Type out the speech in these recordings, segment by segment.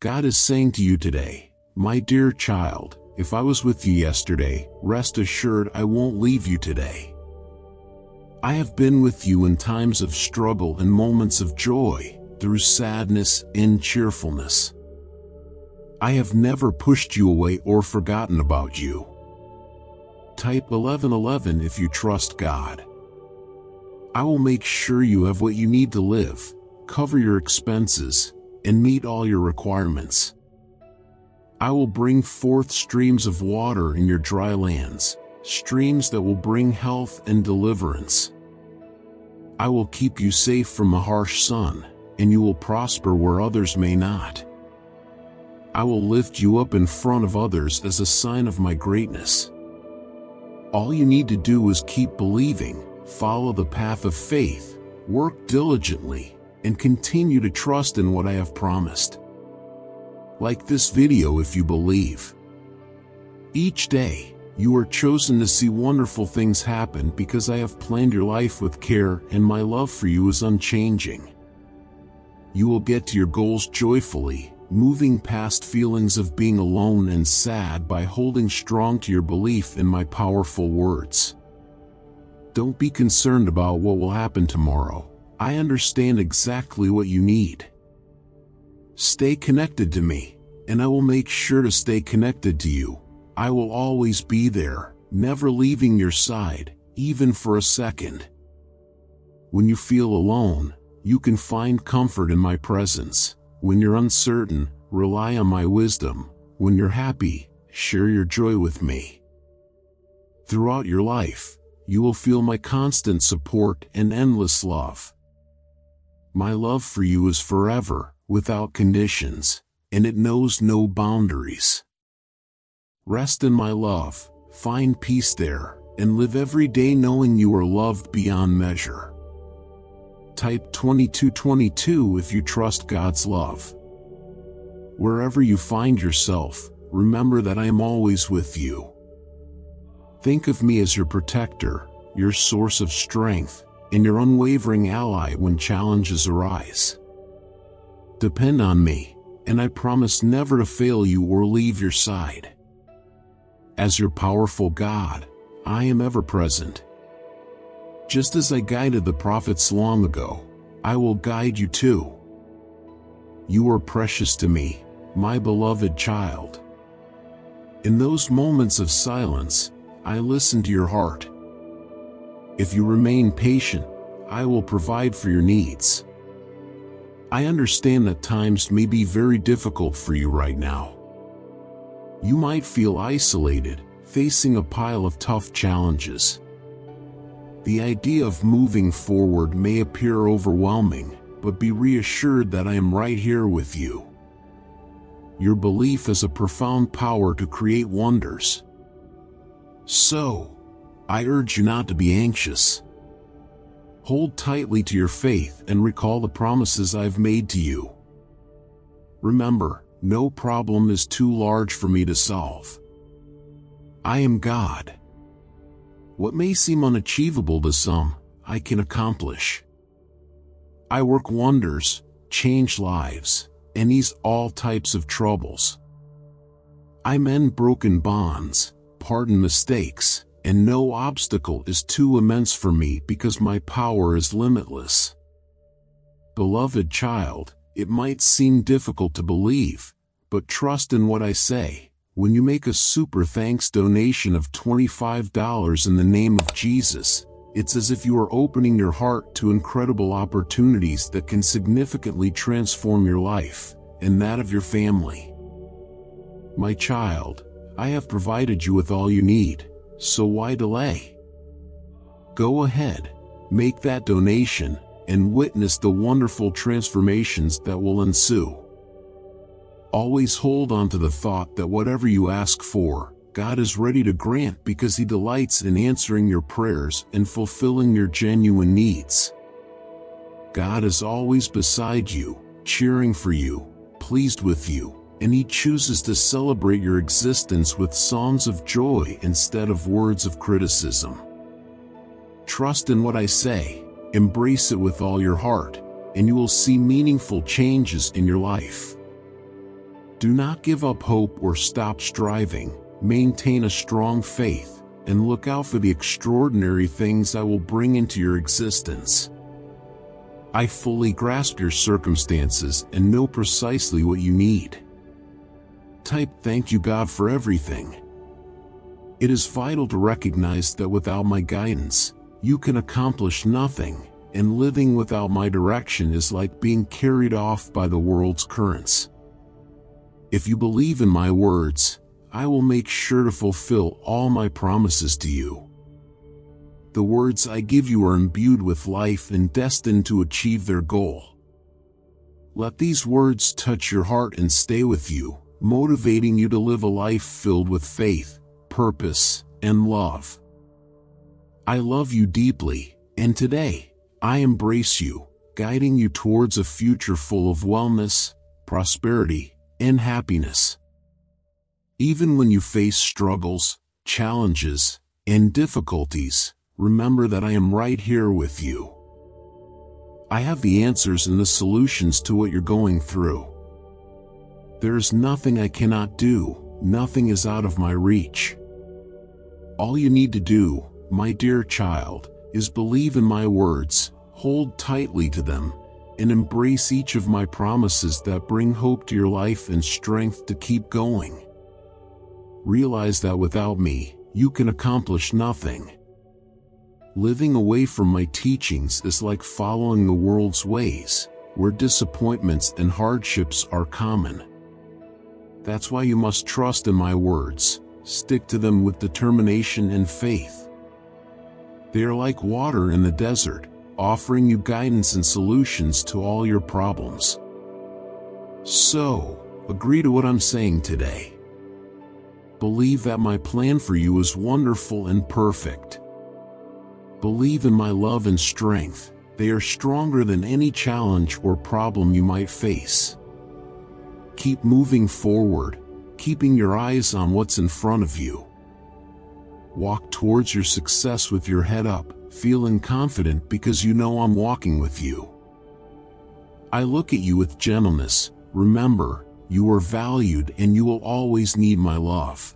God is saying to you today, my dear child, if I was with you yesterday, rest assured I won't leave you today. I have been with you in times of struggle and moments of joy, through sadness and cheerfulness. I have never pushed you away or forgotten about you. Type 1111 if you trust God. I will make sure you have what you need to live, cover your expenses, and meet all your requirements. I will bring forth streams of water in your dry lands, streams that will bring health and deliverance. I will keep you safe from a harsh sun, and you will prosper where others may not. I will lift you up in front of others as a sign of my greatness. All you need to do is keep believing, follow the path of faith, work diligently, and continue to trust in what I have promised. Like this video if you believe. Each day, you are chosen to see wonderful things happen because I have planned your life with care and my love for you is unchanging. You will get to your goals joyfully, moving past feelings of being alone and sad by holding strong to your belief in my powerful words. Don't be concerned about what will happen tomorrow. I understand exactly what you need. Stay connected to me, and I will make sure to stay connected to you. I will always be there, never leaving your side, even for a second. When you feel alone, you can find comfort in my presence. When you're uncertain, rely on my wisdom. When you're happy, share your joy with me. Throughout your life, you will feel my constant support and endless love. My love for you is forever, without conditions, and it knows no boundaries. Rest in my love, find peace there, and live every day knowing you are loved beyond measure. Type 2222 if you trust God's love. Wherever you find yourself, remember that I am always with you. Think of me as your protector, your source of strength, and your unwavering ally when challenges arise. Depend on me, and I promise never to fail you or leave your side. As your powerful God, I am ever present. Just as I guided the prophets long ago, I will guide you too. You are precious to me, my beloved child. In those moments of silence, I listen to your heart. If you remain patient, I will provide for your needs. I understand that times may be very difficult for you right now. You might feel isolated, facing a pile of tough challenges. The idea of moving forward may appear overwhelming, but be reassured that I am right here with you. Your belief has a profound power to create wonders. So, I urge you not to be anxious. Hold tightly to your faith and recall the promises I've made to you. Remember, no problem is too large for me to solve. I am God. What may seem unachievable to some, I can accomplish. I work wonders, change lives, and ease all types of troubles. I mend broken bonds, pardon mistakes, and no obstacle is too immense for me because my power is limitless. Beloved child, it might seem difficult to believe, but trust in what I say. When you make a super thanks donation of $25 in the name of Jesus, it's as if you are opening your heart to incredible opportunities that can significantly transform your life and that of your family. My child, I have provided you with all you need, so why delay? Go ahead, make that donation, and witness the wonderful transformations that will ensue. Always hold on to the thought that whatever you ask for, God is ready to grant because He delights in answering your prayers and fulfilling your genuine needs. God is always beside you, cheering for you, pleased with you, and He chooses to celebrate your existence with songs of joy instead of words of criticism. Trust in what I say, embrace it with all your heart, and you will see meaningful changes in your life. Do not give up hope or stop striving. Maintain a strong faith, and look out for the extraordinary things I will bring into your existence. I fully grasp your circumstances and know precisely what you need. Type thank you God for everything. It is vital to recognize that without my guidance, you can accomplish nothing, and living without my direction is like being carried off by the world's currents. If you believe in my words, I will make sure to fulfill all my promises to you. The words I give you are imbued with life and destined to achieve their goal. Let these words touch your heart and stay with you, motivating you to live a life filled with faith, purpose, and love. I love you deeply, and today, I embrace you, guiding you towards a future full of wellness, prosperity, and happiness. Even when you face struggles, challenges, and difficulties, remember that I am right here with you. I have the answers and the solutions to what you're going through. There is nothing I cannot do, nothing is out of my reach. All you need to do, my dear child, is believe in my words, hold tightly to them, and embrace each of my promises that bring hope to your life and strength to keep going. Realize that without me, you can accomplish nothing. Living away from my teachings is like following the world's ways, where disappointments and hardships are common. That's why you must trust in my words, stick to them with determination and faith. They are like water in the desert, offering you guidance and solutions to all your problems. So, agree to what I'm saying today. Believe that my plan for you is wonderful and perfect. Believe in my love and strength. They are stronger than any challenge or problem you might face. Keep moving forward, keeping your eyes on what's in front of you. Walk towards your success with your head up, feeling confident because you know I'm walking with you. I look at you with gentleness. Remember, you are valued and you will always need my love.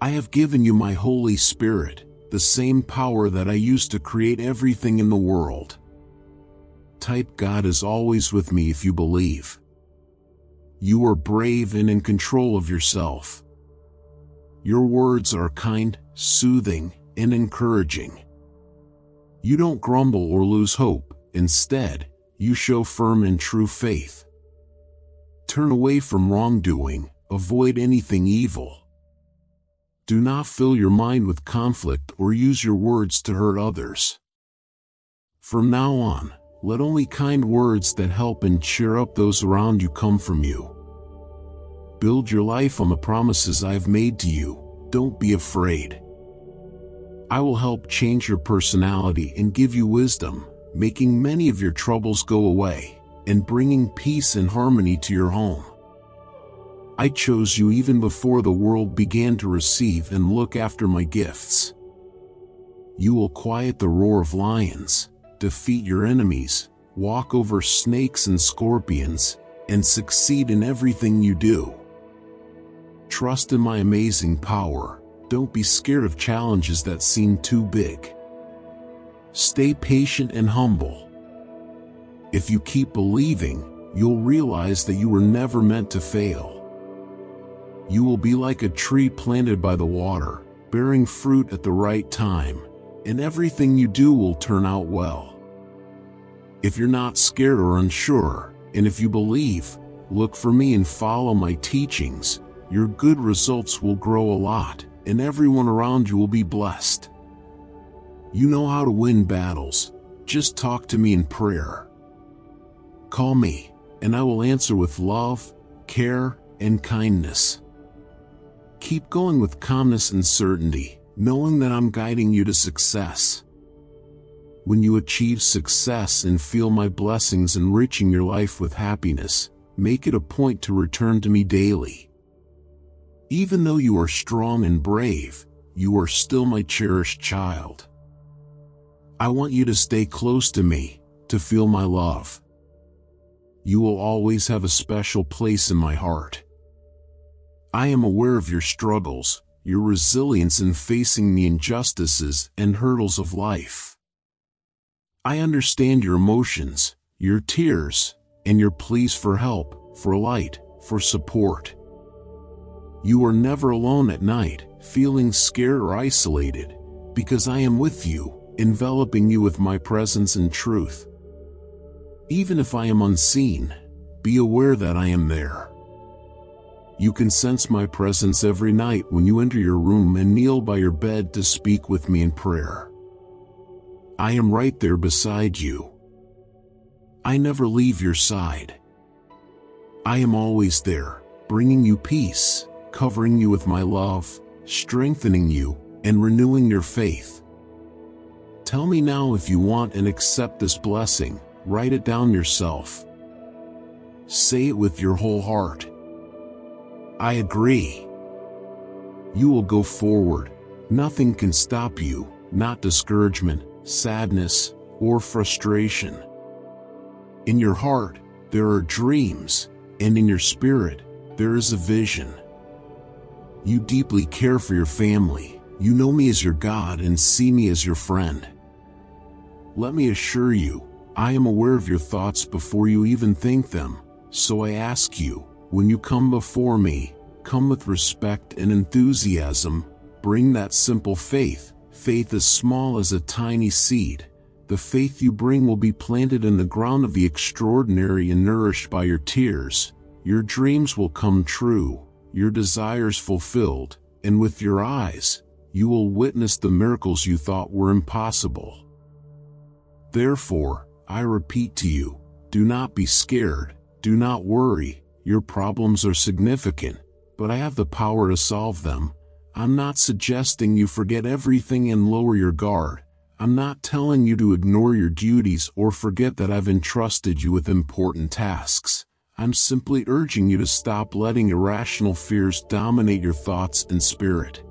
I have given you my Holy Spirit, the same power that I use to create everything in the world. Type God is always with me if you believe. You are brave and in control of yourself. Your words are kind, soothing, and encouraging. You don't grumble or lose hope. Instead, you show firm and true faith. Turn away from wrongdoing, avoid anything evil. Do not fill your mind with conflict or use your words to hurt others. From now on, let only kind words that help and cheer up those around you come from you. Build your life on the promises I have made to you. Don't be afraid. I will help change your personality and give you wisdom, making many of your troubles go away, and bringing peace and harmony to your home. I chose you even before the world began to receive and look after my gifts. You will quiet the roar of lions, defeat your enemies, walk over snakes and scorpions, and succeed in everything you do. Trust in my amazing power. Don't be scared of challenges that seem too big. Stay patient and humble. If you keep believing, you'll realize that you were never meant to fail. You will be like a tree planted by the water, bearing fruit at the right time, and everything you do will turn out well. If you're not scared or unsure, and if you believe, look for me and follow my teachings, your good results will grow a lot, and everyone around you will be blessed. You know how to win battles. Just talk to me in prayer. Call me, and I will answer with love, care, and kindness. Keep going with calmness and certainty, knowing that I'm guiding you to success. When you achieve success and feel my blessings enriching your life with happiness, make it a point to return to me daily. Even though you are strong and brave, you are still my cherished child. I want you to stay close to me, to feel my love. You will always have a special place in my heart. I am aware of your struggles, your resilience in facing the injustices and hurdles of life. I understand your emotions, your tears, and your pleas for help, for light, for support. You are never alone at night, feeling scared or isolated, because I am with you, enveloping you with my presence and truth. Even if I am unseen, be aware that I am there. You can sense my presence every night when you enter your room and kneel by your bed to speak with me in prayer. I am right there beside you. I never leave your side. I am always there, bringing you peace, covering you with my love, strengthening you, and renewing your faith. Tell me now if you want and accept this blessing. Write it down yourself. Say it with your whole heart. I agree. You will go forward. Nothing can stop you, not discouragement, sadness, or frustration. In your heart, there are dreams, and in your spirit, there is a vision. You deeply care for your family. You know me as your God and see me as your friend. Let me assure you, I am aware of your thoughts before you even think them, so I ask you, when you come before me, come with respect and enthusiasm, bring that simple faith, faith as small as a tiny seed. The faith you bring will be planted in the ground of the extraordinary and nourished by your tears. Your dreams will come true, your desires fulfilled, and with your eyes, you will witness the miracles you thought were impossible. Therefore, I repeat to you, do not be scared, do not worry. Your problems are significant, but I have the power to solve them. I'm not suggesting you forget everything and lower your guard. I'm not telling you to ignore your duties or forget that I've entrusted you with important tasks. I'm simply urging you to stop letting irrational fears dominate your thoughts and spirit.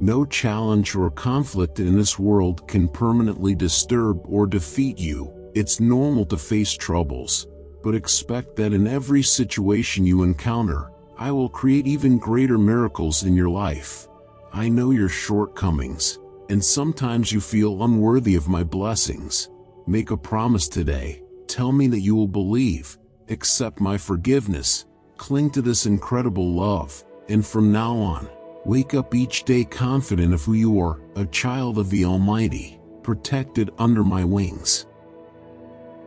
No challenge or conflict in this world can permanently disturb or defeat you. It's normal to face troubles, but expect that in every situation you encounter, I will create even greater miracles in your life. I know your shortcomings, and sometimes you feel unworthy of my blessings. Make a promise today. Tell me that you will believe, accept my forgiveness, cling to this incredible love, and from now on, wake up each day confident of who you are, a child of the Almighty, protected under my wings.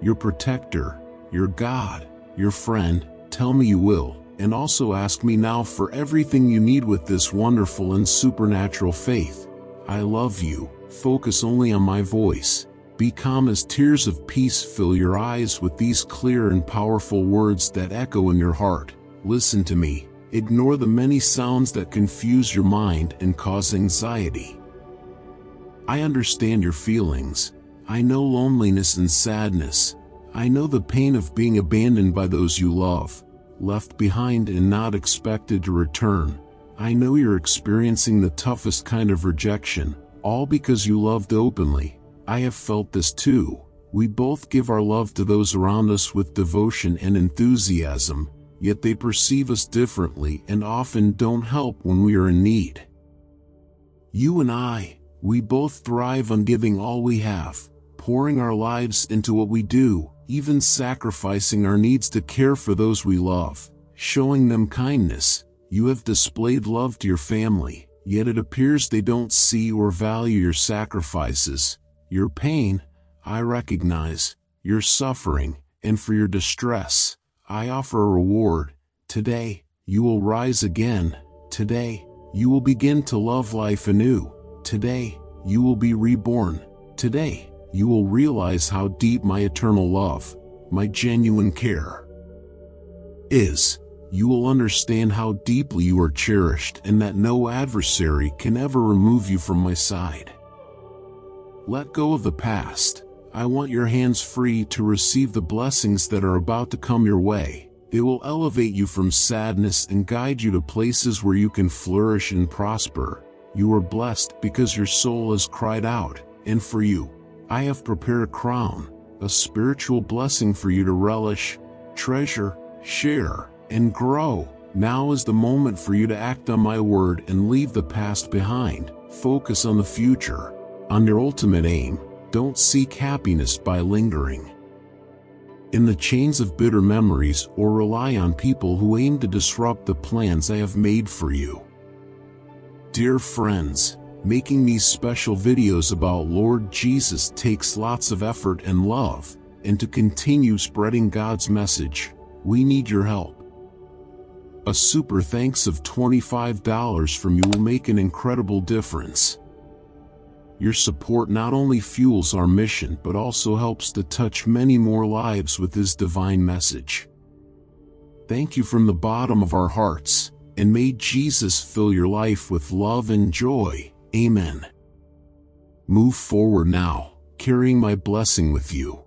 Your protector, your God, your friend, tell me you will, and also ask me now for everything you need with this wonderful and supernatural faith. I love you. Focus only on my voice. Be calm as tears of peace fill your eyes with these clear and powerful words that echo in your heart. Listen to me. Ignore the many sounds that confuse your mind and cause anxiety. I understand your feelings. I know loneliness and sadness. I know the pain of being abandoned by those you love, left behind and not expected to return. I know you're experiencing the toughest kind of rejection, all because you loved openly. I have felt this too. We both give our love to those around us with devotion and enthusiasm, yet they perceive us differently and often don't help when we are in need. You and I, we both thrive on giving all we have, pouring our lives into what we do, even sacrificing our needs to care for those we love, showing them kindness. You have displayed love to your family, yet it appears they don't see or value your sacrifices. Your pain, I recognize, your suffering, and for your distress, I offer a reward. Today, you will rise again. Today, you will begin to love life anew. Today, you will be reborn. Today, you will realize how deep my eternal love, my genuine care is. You will understand how deeply you are cherished and that no adversary can ever remove you from my side. Let go of the past. I want your hands free to receive the blessings that are about to come your way. They will elevate you from sadness and guide you to places where you can flourish and prosper. You are blessed because your soul has cried out, and for you, I have prepared a crown, a spiritual blessing for you to relish, treasure, share, and grow. Now is the moment for you to act on my word and leave the past behind. Focus on the future, on your ultimate aim. Don't seek happiness by lingering in the chains of bitter memories or rely on people who aim to disrupt the plans I have made for you. Dear friends, making these special videos about Lord Jesus takes lots of effort and love, and to continue spreading God's message, we need your help. A super thanks of $25 from you will make an incredible difference. Your support not only fuels our mission but also helps to touch many more lives with this divine message. Thank you from the bottom of our hearts, and may Jesus fill your life with love and joy. Amen. Move forward now, carrying my blessing with you.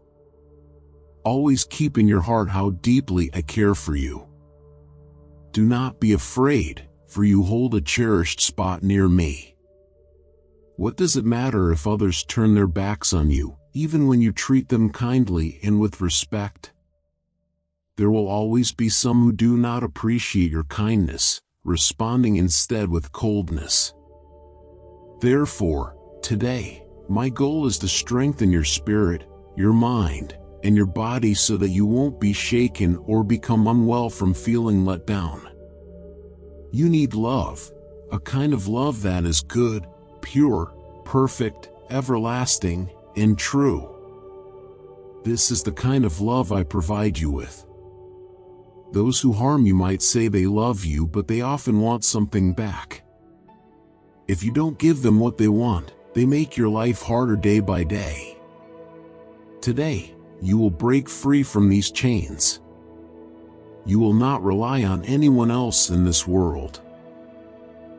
Always keep in your heart how deeply I care for you. Do not be afraid, for you hold a cherished spot near me. What does it matter if others turn their backs on you, even when you treat them kindly and with respect? There will always be some who do not appreciate your kindness, responding instead with coldness. Therefore, today, my goal is to strengthen your spirit, your mind, and your body so that you won't be shaken or become unwell from feeling let down. You need love, a kind of love that is good, pure, perfect, everlasting, and true. This is the kind of love I provide you with. Those who harm you might say they love you, but they often want something back. If you don't give them what they want, they make your life harder day by day. Today, you will break free from these chains. You will not rely on anyone else in this world.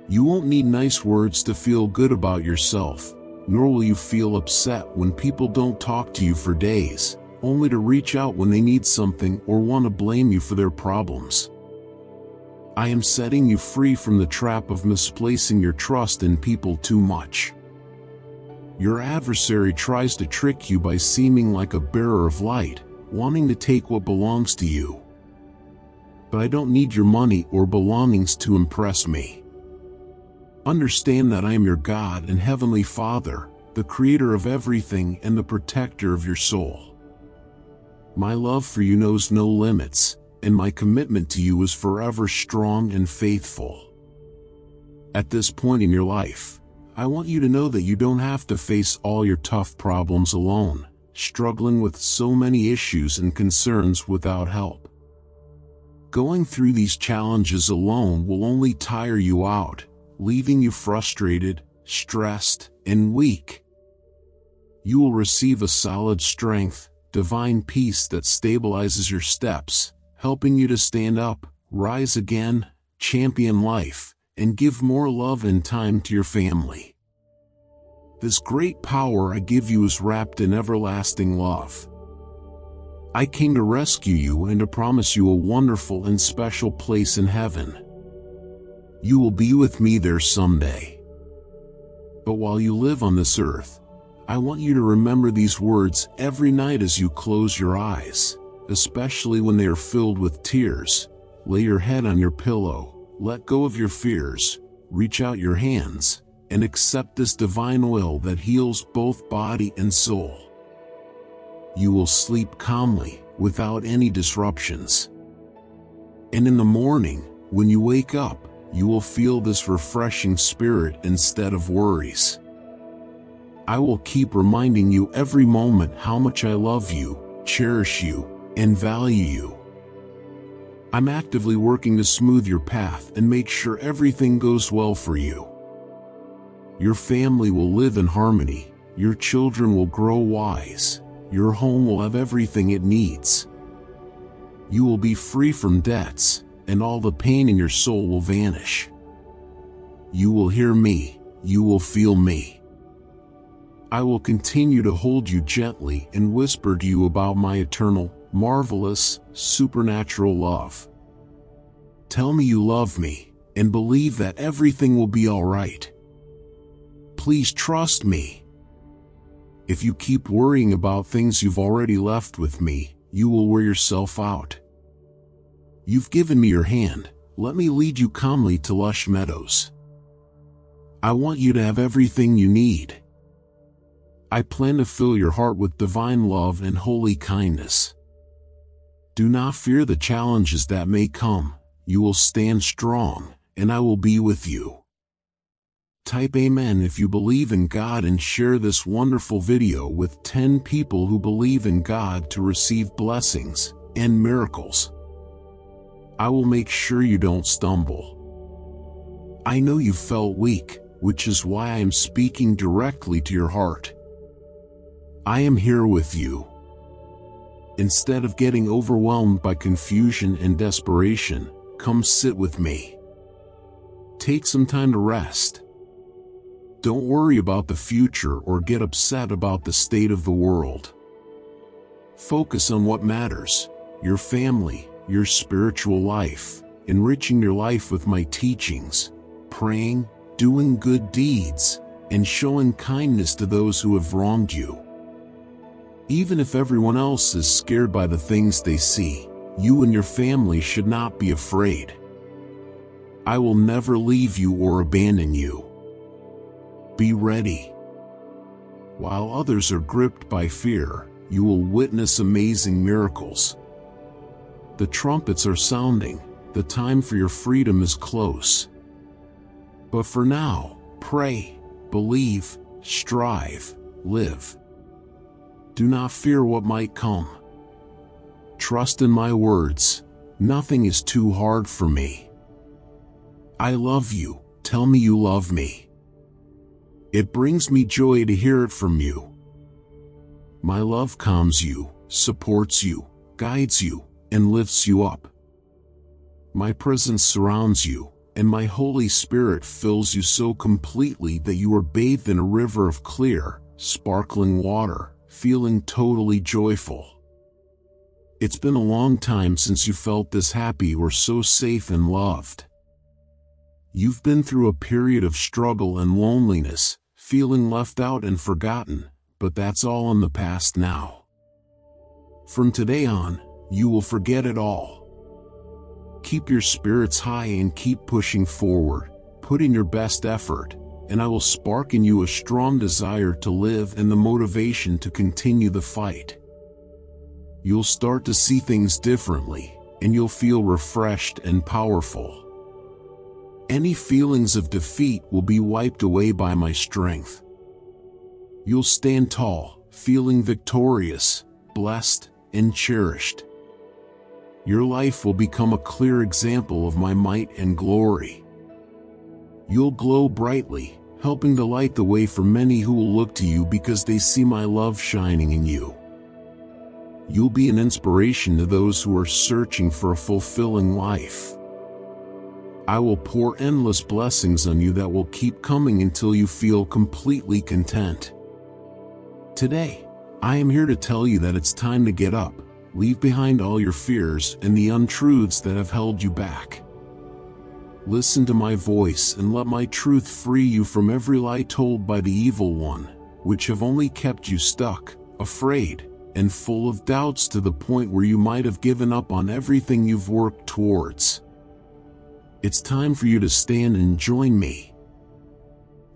You won't need nice words to feel good about yourself, nor will you feel upset when people don't talk to you for days, only to reach out when they need something or want to blame you for their problems. I am setting you free from the trap of misplacing your trust in people too much. Your adversary tries to trick you by seeming like a bearer of light, wanting to take what belongs to you. But I don't need your money or belongings to impress me. Understand that I am your God and Heavenly Father, the Creator of everything and the protector of your soul. My love for you knows no limits, and my commitment to you is forever strong and faithful. At this point in your life, I want you to know that you don't have to face all your tough problems alone, struggling with so many issues and concerns without help. Going through these challenges alone will only tire you out, leaving you frustrated, stressed, and weak. You will receive a solid strength, divine peace that stabilizes your steps, helping you to stand up, rise again, champion life, and give more love and time to your family. This great power I give you is wrapped in everlasting love. I came to rescue you and to promise you a wonderful and special place in heaven. You will be with me there someday. But while you live on this earth, I want you to remember these words every night as you close your eyes, especially when they are filled with tears. Lay your head on your pillow, let go of your fears, reach out your hands, and accept this divine oil that heals both body and soul. You will sleep calmly, without any disruptions. And in the morning, when you wake up, you will feel this refreshing spirit instead of worries. I will keep reminding you every moment how much I love you, cherish you, and value you. I'm actively working to smooth your path and make sure everything goes well for you. Your family will live in harmony, your children will grow wise, your home will have everything it needs. You will be free from debts, and all the pain in your soul will vanish. You will hear me, you will feel me. I will continue to hold you gently and whisper to you about my eternal, marvelous, supernatural love. Tell me you love me, and believe that everything will be all right. Please trust me. If you keep worrying about things you've already left with me, you will wear yourself out. You've given me your hand. Let me lead you calmly to lush meadows. I want you to have everything you need. I plan to fill your heart with divine love and holy kindness. Do not fear the challenges that may come. You will stand strong, and I will be with you. Type Amen if you believe in God, and share this wonderful video with 10 people who believe in God to receive blessings and miracles. I will make sure you don't stumble. I know you felt weak, which is why I am speaking directly to your heart. I am here with you. Instead of getting overwhelmed by confusion and desperation, come sit with me. Take some time to rest. Don't worry about the future or get upset about the state of the world. Focus on what matters: your family, your spiritual life, enriching your life with my teachings, praying, doing good deeds, and showing kindness to those who have wronged you. Even if everyone else is scared by the things they see, you and your family should not be afraid. I will never leave you or abandon you. Be ready. While others are gripped by fear, you will witness amazing miracles. The trumpets are sounding. The time for your freedom is close. But for now, pray, believe, strive, live. Do not fear what might come. Trust in my words. Nothing is too hard for me. I love you. Tell me you love me. It brings me joy to hear it from you. My love calms you, supports you, guides you, and lifts you up. My presence surrounds you, and my Holy Spirit fills you so completely that you are bathed in a river of clear, sparkling water, feeling totally joyful. It's been a long time since you felt this happy or so safe and loved. You've been through a period of struggle and loneliness, feeling left out and forgotten, but that's all in the past now. From today on, you will forget it all. Keep your spirits high and keep pushing forward. Put in your best effort, and I will spark in you a strong desire to live and the motivation to continue the fight. You'll start to see things differently, and you'll feel refreshed and powerful. Any feelings of defeat will be wiped away by my strength. You'll stand tall, feeling victorious, blessed, and cherished. Your life will become a clear example of my might and glory. You'll glow brightly, helping to light the way for many who will look to you because they see my love shining in you. You'll be an inspiration to those who are searching for a fulfilling life. I will pour endless blessings on you that will keep coming until you feel completely content. Today, I am here to tell you that it's time to get up, leave behind all your fears and the untruths that have held you back. Listen to my voice and let my truth free you from every lie told by the evil one, which have only kept you stuck, afraid, and full of doubts to the point where you might have given up on everything you've worked towards. It's time for you to stand and join me.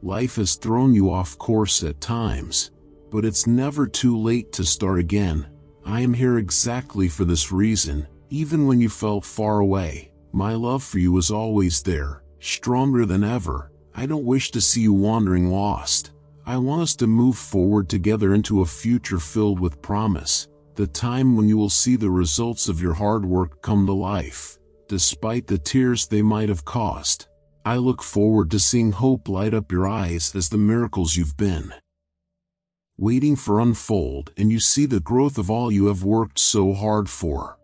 Life has thrown you off course at times, but it's never too late to start again. I am here exactly for this reason. Even when you felt far away, my love for you is always there, stronger than ever. I don't wish to see you wandering lost. I want us to move forward together into a future filled with promise, the time when you will see the results of your hard work come to life, despite the tears they might have caused. I look forward to seeing hope light up your eyes as the miracles you've been waiting for unfold, and you see the growth of all you have worked so hard for.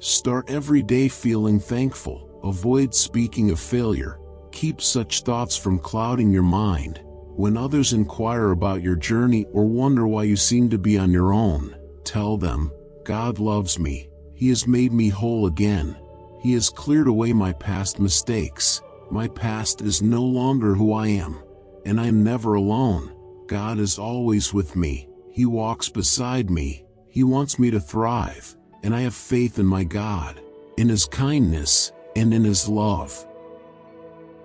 Start every day feeling thankful. Avoid speaking of failure. Keep such thoughts from clouding your mind. When others inquire about your journey or wonder why you seem to be on your own, tell them, God loves me. He has made me whole again. He has cleared away my past mistakes. My past is no longer who I am, and I am never alone. God is always with me. He walks beside me. He wants me to thrive, and I have faith in my God, in His kindness, and in His love.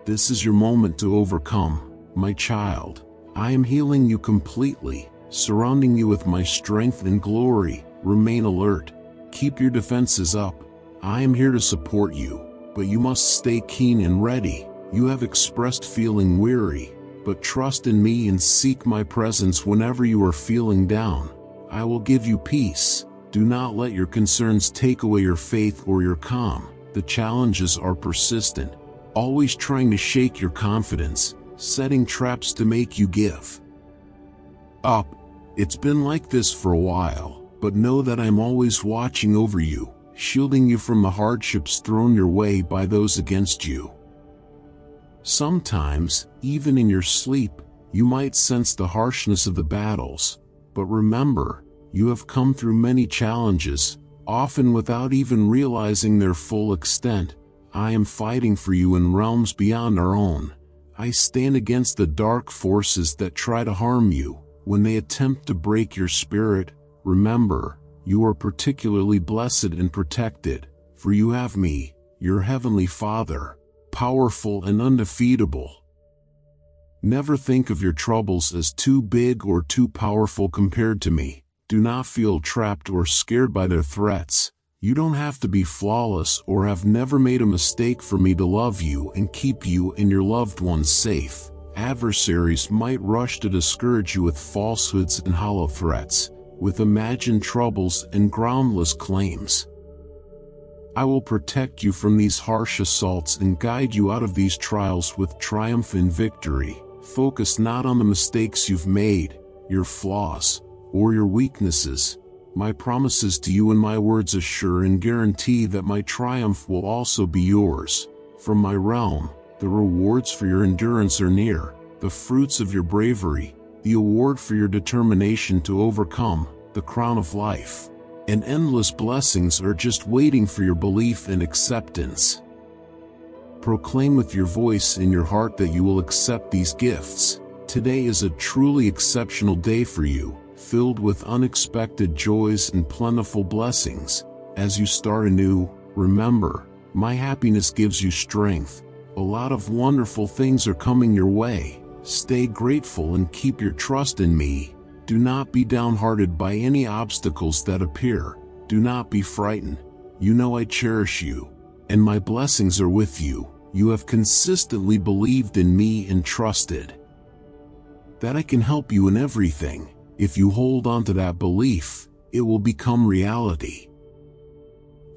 This is your moment to overcome, my child. I am healing you completely, surrounding you with my strength and glory. Remain alert. Keep your defenses up. I am here to support you, but you must stay keen and ready. You have expressed feeling weary, but trust in me and seek my presence whenever you are feeling down. I will give you peace. Do not let your concerns take away your faith or your calm. The challenges are persistent, always trying to shake your confidence, setting traps to make you give up. It's been like this for a while, but know that I'm always watching over you, shielding you from the hardships thrown your way by those against you. Sometimes, even in your sleep, you might sense the harshness of the battles, but remember, you have come through many challenges, often without even realizing their full extent. I am fighting for you in realms beyond our own. I stand against the dark forces that try to harm you. When they attempt to break your spirit, remember, you are particularly blessed and protected, for you have me, your heavenly Father, powerful and undefeatable. Never think of your troubles as too big or too powerful compared to me. Do not feel trapped or scared by their threats. You don't have to be flawless or have never made a mistake for me to love you and keep you and your loved ones safe. Adversaries might rush to discourage you with falsehoods and hollow threats, with imagined troubles and groundless claims. I will protect you from these harsh assaults and guide you out of these trials with triumph and victory. Focus not on the mistakes you've made, your flaws, or your weaknesses. My promises to you and my words assure and guarantee that my triumph will also be yours. From my realm, the rewards for your endurance are near, the fruits of your bravery, the award for your determination to overcome, the crown of life, and endless blessings are just waiting for your belief and acceptance. Proclaim with your voice in your heart that you will accept these gifts. Today is a truly exceptional day for you, filled with unexpected joys and plentiful blessings. As you start anew, remember, my happiness gives you strength. A lot of wonderful things are coming your way. Stay grateful and keep your trust in me. Do not be downhearted by any obstacles that appear. Do not be frightened. You know I cherish you, and my blessings are with you. You have consistently believed in me and trusted that I can help you in everything. If you hold on to that belief, it will become reality.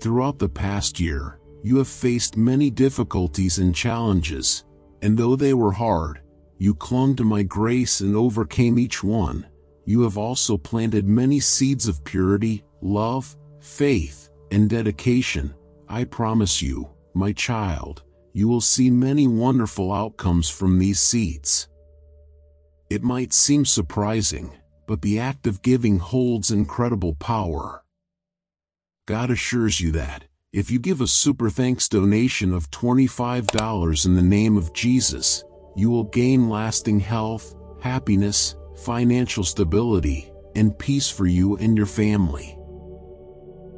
Throughout the past year, you have faced many difficulties and challenges, and though they were hard, you clung to my grace and overcame each one. You have also planted many seeds of purity, love, faith, and dedication. I promise you, my child, you will see many wonderful outcomes from these seeds. It might seem surprising, but the act of giving holds incredible power. God assures you that if you give a super thanks donation of $25 in the name of Jesus, you will gain lasting health, happiness, financial stability, and peace for you and your family.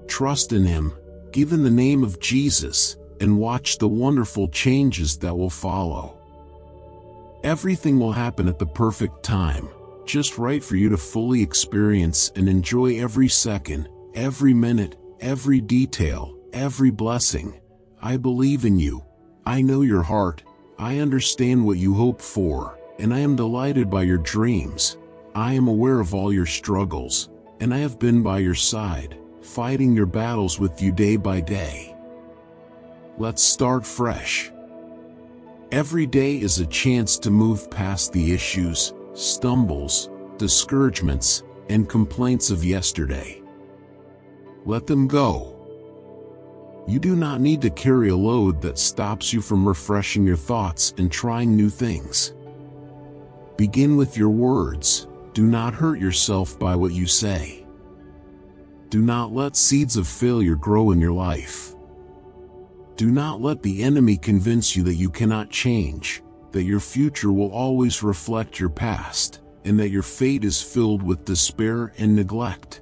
Trust in Him, give in the name of Jesus, and watch the wonderful changes that will follow. Everything will happen at the perfect time, just right for you to fully experience and enjoy every second, every minute, every detail, every blessing. I believe in you. I know your heart. I understand what you hope for, and I am delighted by your dreams. I am aware of all your struggles, and I have been by your side, fighting your battles with you day by day. Let's start fresh. Every day is a chance to move past the issues, stumbles, discouragements, and complaints of yesterday. Let them go. You do not need to carry a load that stops you from refreshing your thoughts and trying new things. Begin with your words. Do not hurt yourself by what you say. Do not let seeds of failure grow in your life. Do not let the enemy convince you that you cannot change, that your future will always reflect your past. and that your fate is filled with despair and neglect.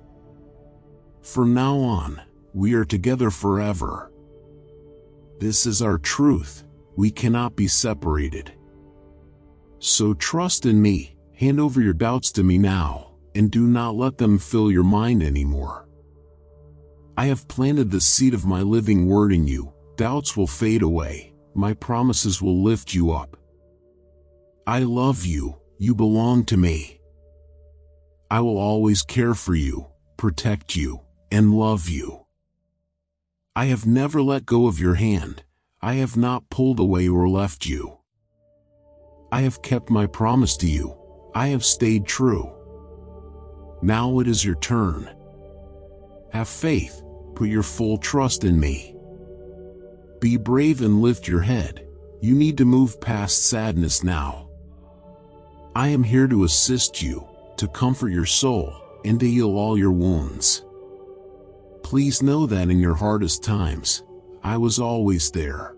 From now on, we are together forever. This is our truth. We cannot be separated. So trust in me, hand over your doubts to me now, and do not let them fill your mind anymore. I have planted the seed of my living word in you. Doubts will fade away. My promises will lift you up. I love you. You belong to me. I will always care for you, protect you, and love you. I have never let go of your hand. I have not pulled away or left you. I have kept my promise to you. I have stayed true. Now it is your turn. Have faith. Put your full trust in me. Be brave and lift your head. You need to move past sadness now. I am here to assist you, to comfort your soul, and to heal all your wounds. Please know that in your hardest times, I was always there.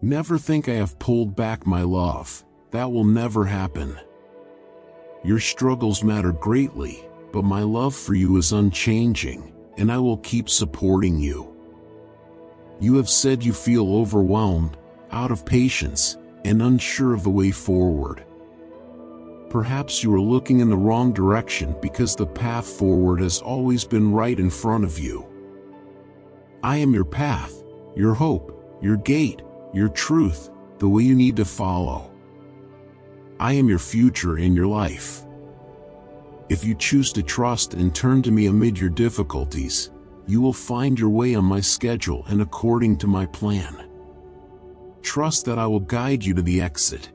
Never think I have pulled back my love. That will never happen. Your struggles matter greatly, but my love for you is unchanging, and I will keep supporting you. You have said you feel overwhelmed, out of patience, and unsure of the way forward. Perhaps you are looking in the wrong direction because the path forward has always been right in front of you. I am your path, your hope, your gate, your truth, the way you need to follow. I am your future and your life. If you choose to trust and turn to me amid your difficulties, you will find your way on my schedule and according to my plan. Trust that I will guide you to the exit.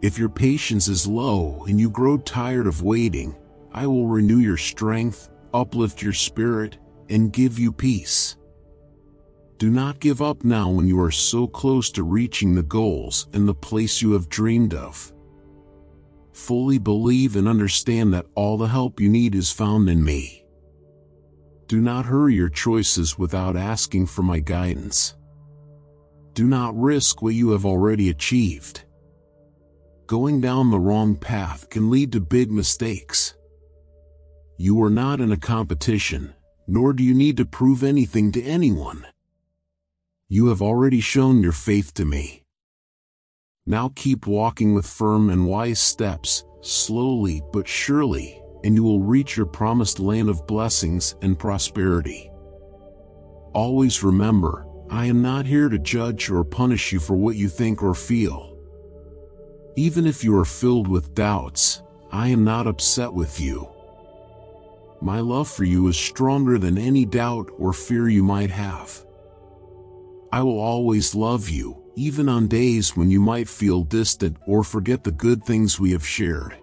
If your patience is low and you grow tired of waiting, I will renew your strength, uplift your spirit, and give you peace. Do not give up now when you are so close to reaching the goals and the place you have dreamed of. Fully believe and understand that all the help you need is found in me. Do not hurry your choices without asking for my guidance. Do not risk what you have already achieved. Going down the wrong path can lead to big mistakes. You are not in a competition, nor do you need to prove anything to anyone. You have already shown your faith to me. Now keep walking with firm and wise steps, slowly but surely, and you will reach your promised land of blessings and prosperity. Always remember, I am not here to judge or punish you for what you think or feel. Even if you are filled with doubts, I am not upset with you. My love for you is stronger than any doubt or fear you might have. I will always love you, even on days when you might feel distant or forget the good things we have shared.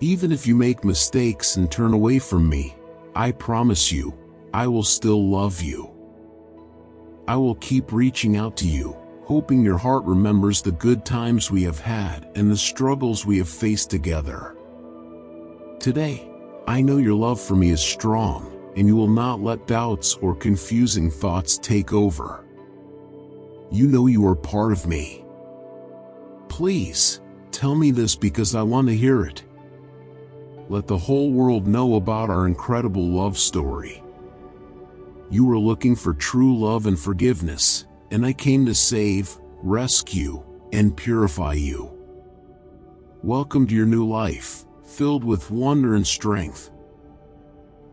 Even if you make mistakes and turn away from me, I promise you, I will still love you. I will keep reaching out to you, hoping your heart remembers the good times we have had and the struggles we have faced together. Today, I know your love for me is strong, and you will not let doubts or confusing thoughts take over. You know you are part of me. Please, tell me this because I want to hear it. Let the whole world know about our incredible love story. You were looking for true love and forgiveness, and I came to save, rescue, and purify you. Welcome to your new life, filled with wonder and strength.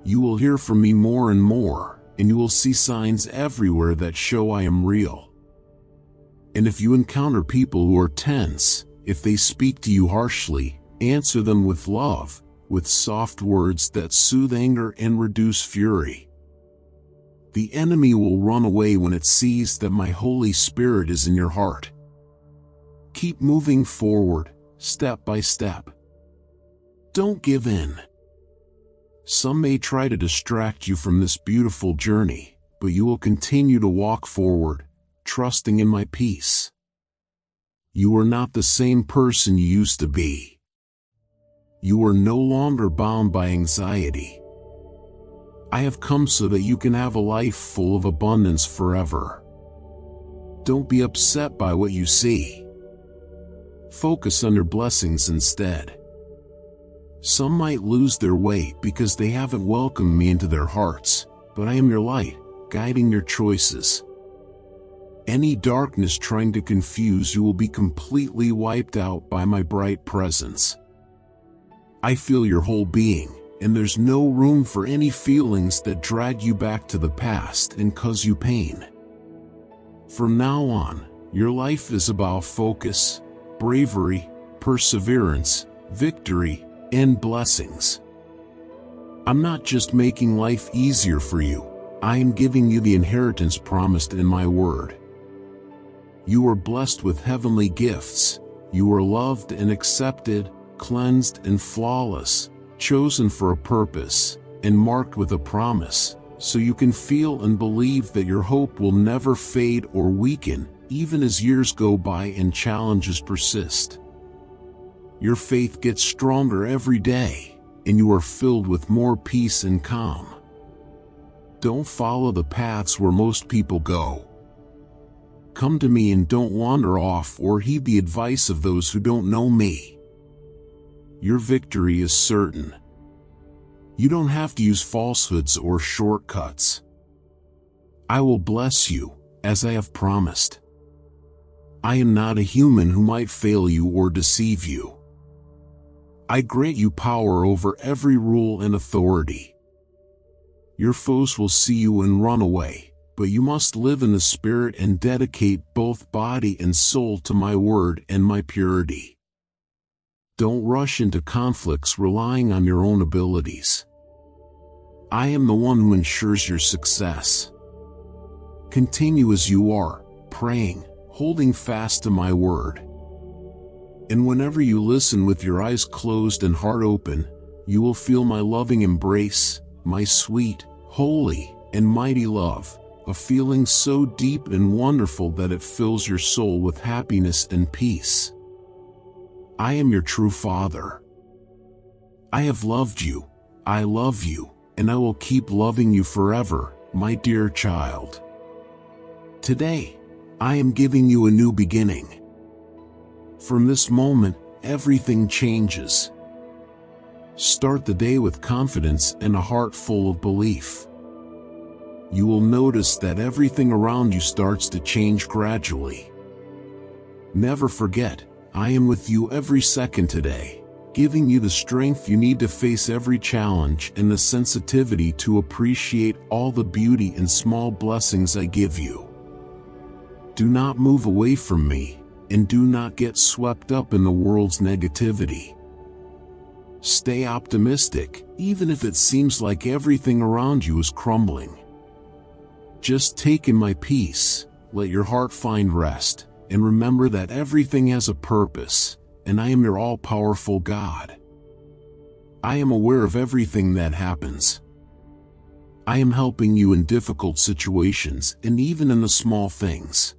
You will hear from me more and more, and you will see signs everywhere that show I am real. And if you encounter people who are tense, if they speak to you harshly, answer them with love, with soft words that soothe anger and reduce fury. The enemy will run away when it sees that my Holy Spirit is in your heart. Keep moving forward, step by step. Don't give in. Some may try to distract you from this beautiful journey, but you will continue to walk forward, trusting in my peace. You are not the same person you used to be. You are no longer bound by anxiety. I have come so that you can have a life full of abundance forever. Don't be upset by what you see. Focus on their blessings instead. Some might lose their way because they haven't welcomed me into their hearts, but I am their light, guiding their choices. Any darkness trying to confuse you will be completely wiped out by my bright presence. I feel your whole being, and there's no room for any feelings that drag you back to the past and cause you pain. From now on, your life is about focus, bravery, perseverance, victory, and blessings. I'm not just making life easier for you, I am giving you the inheritance promised in my word. You are blessed with heavenly gifts. You are loved and accepted, cleansed and flawless, chosen for a purpose, and marked with a promise, so you can feel and believe that your hope will never fade or weaken, even as years go by and challenges persist. Your faith gets stronger every day, and you are filled with more peace and calm. Don't follow the paths where most people go. Come to me and don't wander off or heed the advice of those who don't know me. Your victory is certain. You don't have to use falsehoods or shortcuts. I will bless you, as I have promised. I am not a human who might fail you or deceive you. I grant you power over every rule and authority. Your foes will see you and run away, but you must live in the Spirit and dedicate both body and soul to my word and my purity. Don't rush into conflicts relying on your own abilities. I am the one who ensures your success. Continue as you are, praying, holding fast to my word. And whenever you listen with your eyes closed and heart open, you will feel my loving embrace, my sweet, holy, and mighty love, a feeling so deep and wonderful that it fills your soul with happiness and peace. I am your true Father. I have loved you, I love you, and I will keep loving you forever, my dear child. Today, I am giving you a new beginning. From this moment, everything changes. Start the day with confidence and a heart full of belief. You will notice that everything around you starts to change gradually. Never forget, I am with you every second today, giving you the strength you need to face every challenge and the sensitivity to appreciate all the beauty and small blessings I give you. Do not move away from me, and do not get swept up in the world's negativity. Stay optimistic, even if it seems like everything around you is crumbling. Just take in my peace, let your heart find rest, and remember that everything has a purpose, and I am your all-powerful God. I am aware of everything that happens. I am helping you in difficult situations and even in the small things.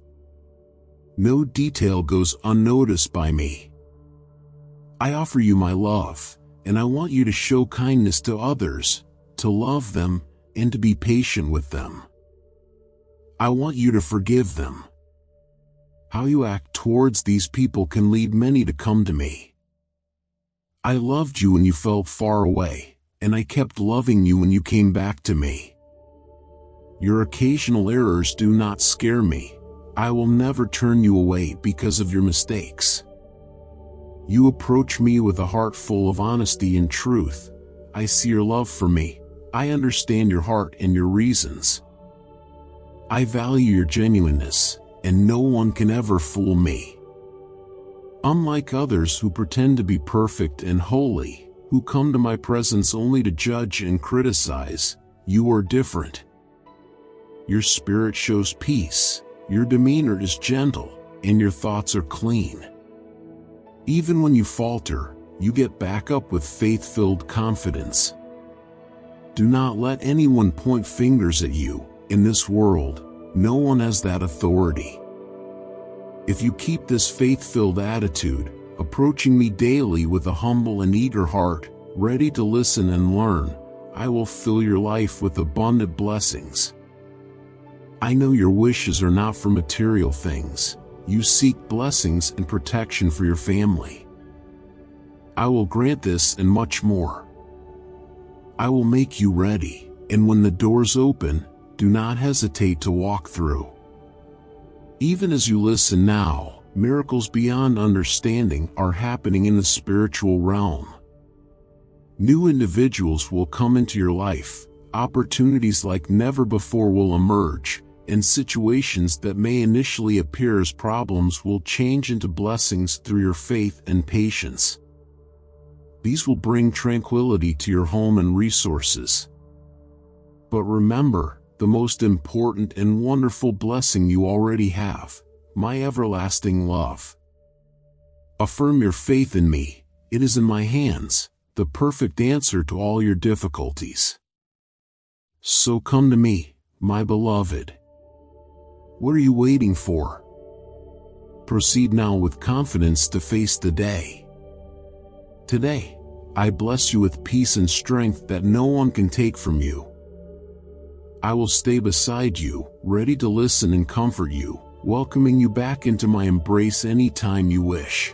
No detail goes unnoticed by me. I offer you my love, and I want you to show kindness to others, to love them, and to be patient with them. I want you to forgive them. How you act towards these people can lead many to come to me. I loved you when you felt far away, and I kept loving you when you came back to me. Your occasional errors do not scare me. I will never turn you away because of your mistakes. You approach me with a heart full of honesty and truth. I see your love for me. I understand your heart and your reasons. I value your genuineness, and no one can ever fool me. Unlike others who pretend to be perfect and holy, who come to my presence only to judge and criticize, you are different. Your spirit shows peace, your demeanor is gentle, and your thoughts are clean. Even when you falter, you get back up with faith-filled confidence. Do not let anyone point fingers at you. In this world, no one has that authority. If you keep this faith-filled attitude, approaching me daily with a humble and eager heart, ready to listen and learn, I will fill your life with abundant blessings. I know your wishes are not for material things. you seek blessings and protection for your family. I will grant this and much more. I will make you ready, and when the doors open, do not hesitate to walk through. Even as you listen now, miracles beyond understanding are happening in the spiritual realm. New individuals will come into your life, opportunities like never before will emerge, and situations that may initially appear as problems will change into blessings through your faith and patience. These will bring tranquility to your home and resources. But remember, the most important and wonderful blessing you already have, my everlasting love. Affirm your faith in me, it is in my hands, the perfect answer to all your difficulties. So come to me, my beloved. What are you waiting for? Proceed now with confidence to face the day. Today, I bless you with peace and strength that no one can take from you. I will stay beside you, ready to listen and comfort you, welcoming you back into my embrace anytime you wish.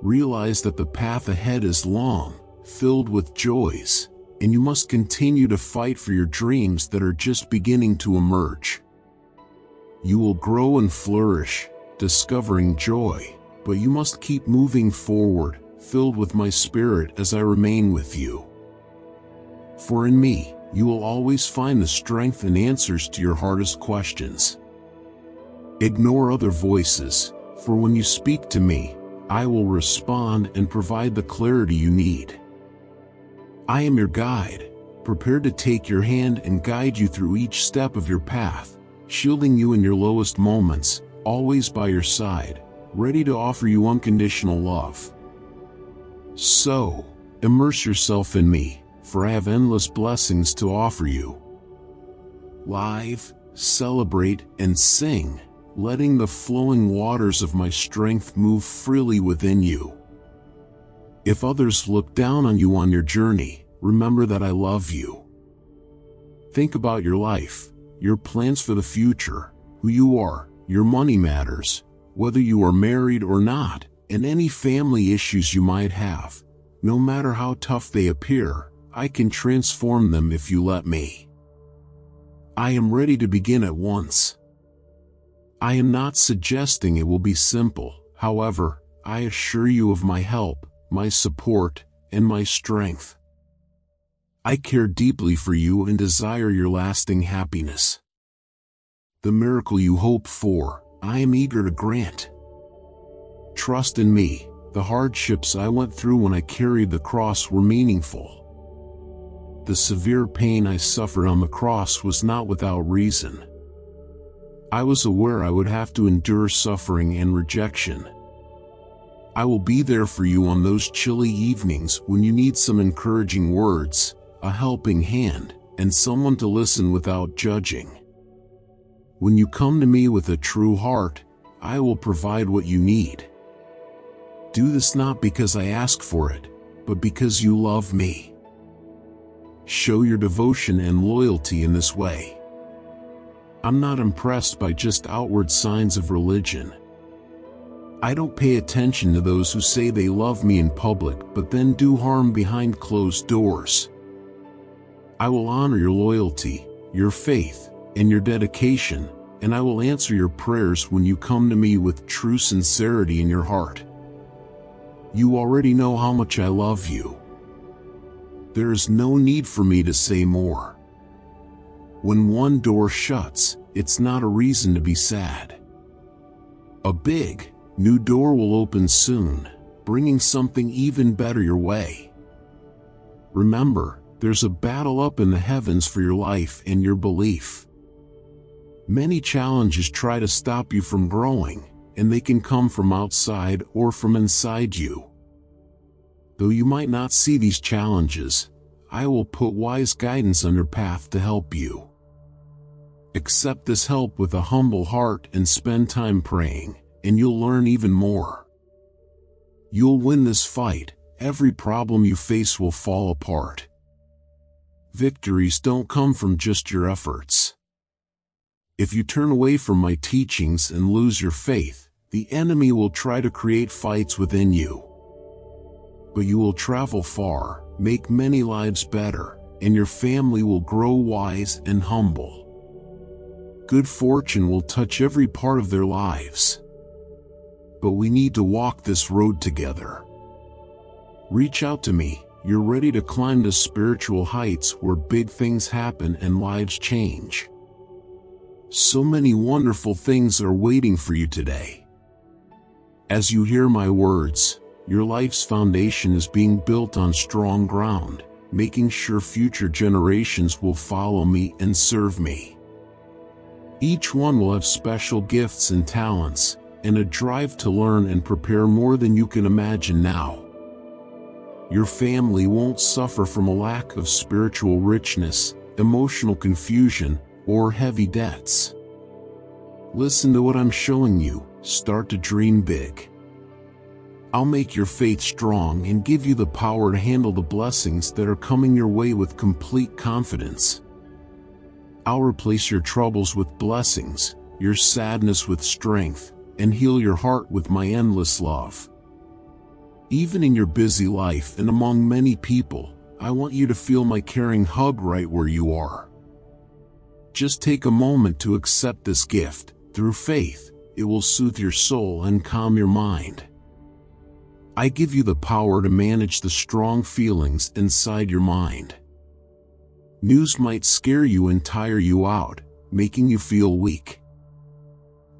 Realize that the path ahead is long, filled with joys, and you must continue to fight for your dreams that are just beginning to emerge. You will grow and flourish, discovering joy, but you must keep moving forward, filled with my spirit as I remain with you. For in me, you will always find the strength and answers to your hardest questions. Ignore other voices, for when you speak to me, I will respond and provide the clarity you need. I am your guide, prepared to take your hand and guide you through each step of your path, shielding you in your lowest moments, always by your side, ready to offer you unconditional love. So, immerse yourself in me, for I have endless blessings to offer you. Live, celebrate, and sing, letting the flowing waters of my strength move freely within you. If others look down on you on your journey, remember that I love you. Think about your life, your plans for the future, who you are, your money matters, whether you are married or not, and any family issues you might have. No matter how tough they appear, I can transform them if you let me. I am ready to begin at once. I am not suggesting it will be simple, however, I assure you of my help, my support, and my strength. I care deeply for you and desire your lasting happiness. The miracle you hope for, I am eager to grant. Trust in me, the hardships I went through when I carried the cross were meaningful. The severe pain I suffered on the cross was not without reason. I was aware I would have to endure suffering and rejection. I will be there for you on those chilly evenings when you need some encouraging words, a helping hand, and someone to listen without judging. When you come to me with a true heart, I will provide what you need. Do this not because I ask for it, but because you love me. Show your devotion and loyalty in this way. I'm not impressed by just outward signs of religion. I don't pay attention to those who say they love me in public but then do harm behind closed doors. I will honor your loyalty, your faith, and your dedication, and I will answer your prayers when you come to me with true sincerity in your heart. You already know how much I love you. There is no need for me to say more. When one door shuts, it's not a reason to be sad. A big, new door will open soon, bringing something even better your way. Remember, there's a battle up in the heavens for your life and your belief. Many challenges try to stop you from growing, and they can come from outside or from inside you. Though you might not see these challenges, I will put wise guidance on your path to help you. Accept this help with a humble heart and spend time praying, and you'll learn even more. You'll win this fight, every problem you face will fall apart. Victories don't come from just your efforts. If you turn away from my teachings and lose your faith, the enemy will try to create fights within you. But you will travel far, make many lives better, and your family will grow wise and humble. Good fortune will touch every part of their lives. But we need to walk this road together. Reach out to me. You're ready to climb the spiritual heights where big things happen and lives change. So many wonderful things are waiting for you today. As you hear my words, your life's foundation is being built on strong ground, making sure future generations will follow me and serve me. Each one will have special gifts and talents, and a drive to learn and prepare more than you can imagine now. Your family won't suffer from a lack of spiritual richness, emotional confusion, or heavy debts. Listen to what I'm showing you. Start to dream big. I'll make your faith strong and give you the power to handle the blessings that are coming your way with complete confidence. I'll replace your troubles with blessings, your sadness with strength, and heal your heart with my endless love. Even in your busy life and among many people, I want you to feel my caring hug right where you are. Just take a moment to accept this gift. Through faith, it will soothe your soul and calm your mind. I give you the power to manage the strong feelings inside your mind. News might scare you and tire you out, making you feel weak.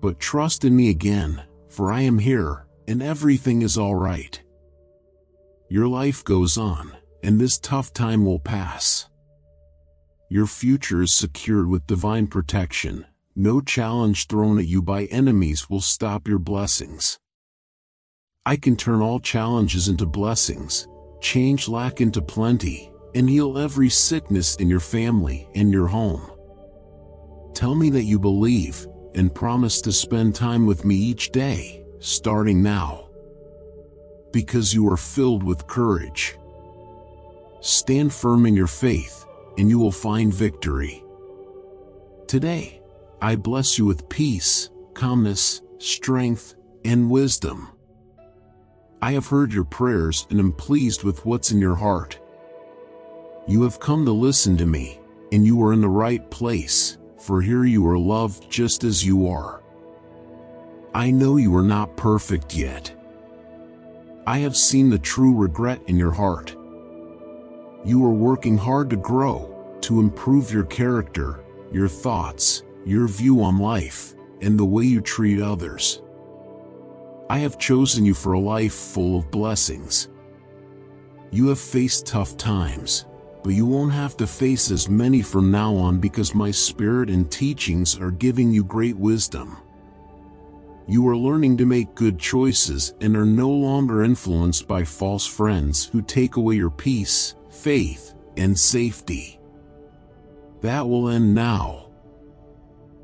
But trust in me again, for I am here, and everything is all right. Your life goes on, and this tough time will pass. Your future is secured with divine protection. No challenge thrown at you by enemies will stop your blessings. I can turn all challenges into blessings, change lack into plenty, and heal every sickness in your family and your home. Tell me that you believe, and promise to spend time with me each day, starting now. Because you are filled with courage. Stand firm in your faith, and you will find victory. Today, I bless you with peace, calmness, strength, and wisdom. I have heard your prayers and am pleased with what's in your heart. You have come to listen to me, and you are in the right place, for here you are loved just as you are. I know you are not perfect yet. I have seen the true regret in your heart. You are working hard to grow, to improve your character, your thoughts, your view on life, and the way you treat others. I have chosen you for a life full of blessings. You have faced tough times, but you won't have to face as many from now on because my spirit and teachings are giving you great wisdom. You are learning to make good choices and are no longer influenced by false friends who take away your peace, faith, and safety. That will end now.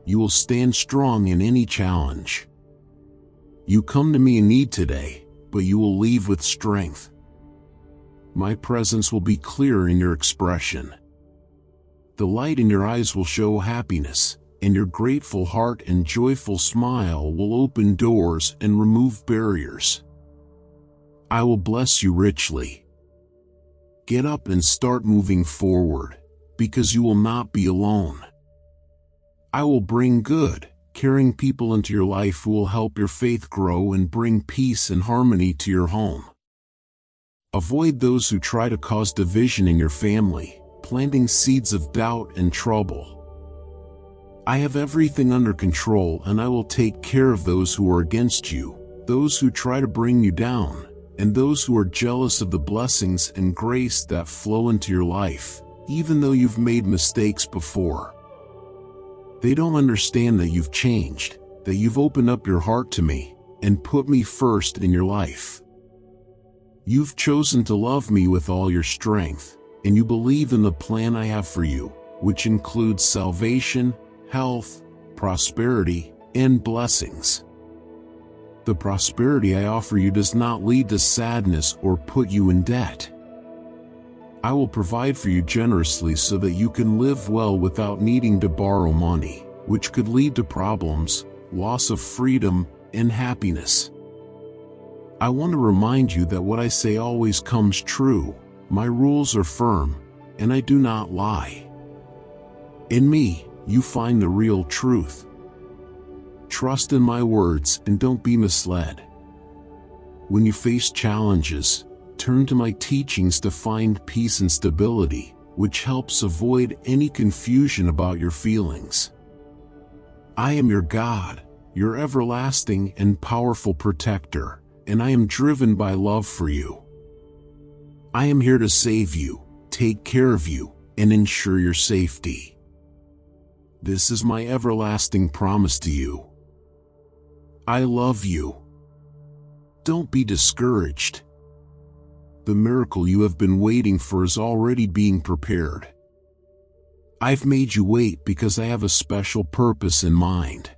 You will stand strong in any challenge. You come to me in need today, but you will leave with strength. My presence will be clear in your expression. The light in your eyes will show happiness, and your grateful heart and joyful smile will open doors and remove barriers. I will bless you richly. Get up and start moving forward, because you will not be alone. I will bring good, caring people into your life who will help your faith grow and bring peace and harmony to your home. Avoid those who try to cause division in your family, planting seeds of doubt and trouble. I have everything under control, and I will take care of those who are against you, those who try to bring you down, and those who are jealous of the blessings and grace that flow into your life, even though you've made mistakes before. They don't understand that you've changed, that you've opened up your heart to me, and put me first in your life. You've chosen to love me with all your strength, and you believe in the plan I have for you, which includes salvation, health, prosperity, and blessings. The prosperity I offer you does not lead to sadness or put you in debt. I will provide for you generously so that you can live well without needing to borrow money, which could lead to problems, loss of freedom, and happiness. I want to remind you that what I say always comes true. My rules are firm, and I do not lie. In me, you find the real truth. Trust in my words and don't be misled. When you face challenges, turn to my teachings to find peace and stability, which helps avoid any confusion about your feelings. I am your God, your everlasting and powerful protector, and I am driven by love for you. I am here to save you, take care of you, and ensure your safety. This is my everlasting promise to you. I love you. Don't be discouraged. The miracle you have been waiting for is already being prepared. I've made you wait because I have a special purpose in mind.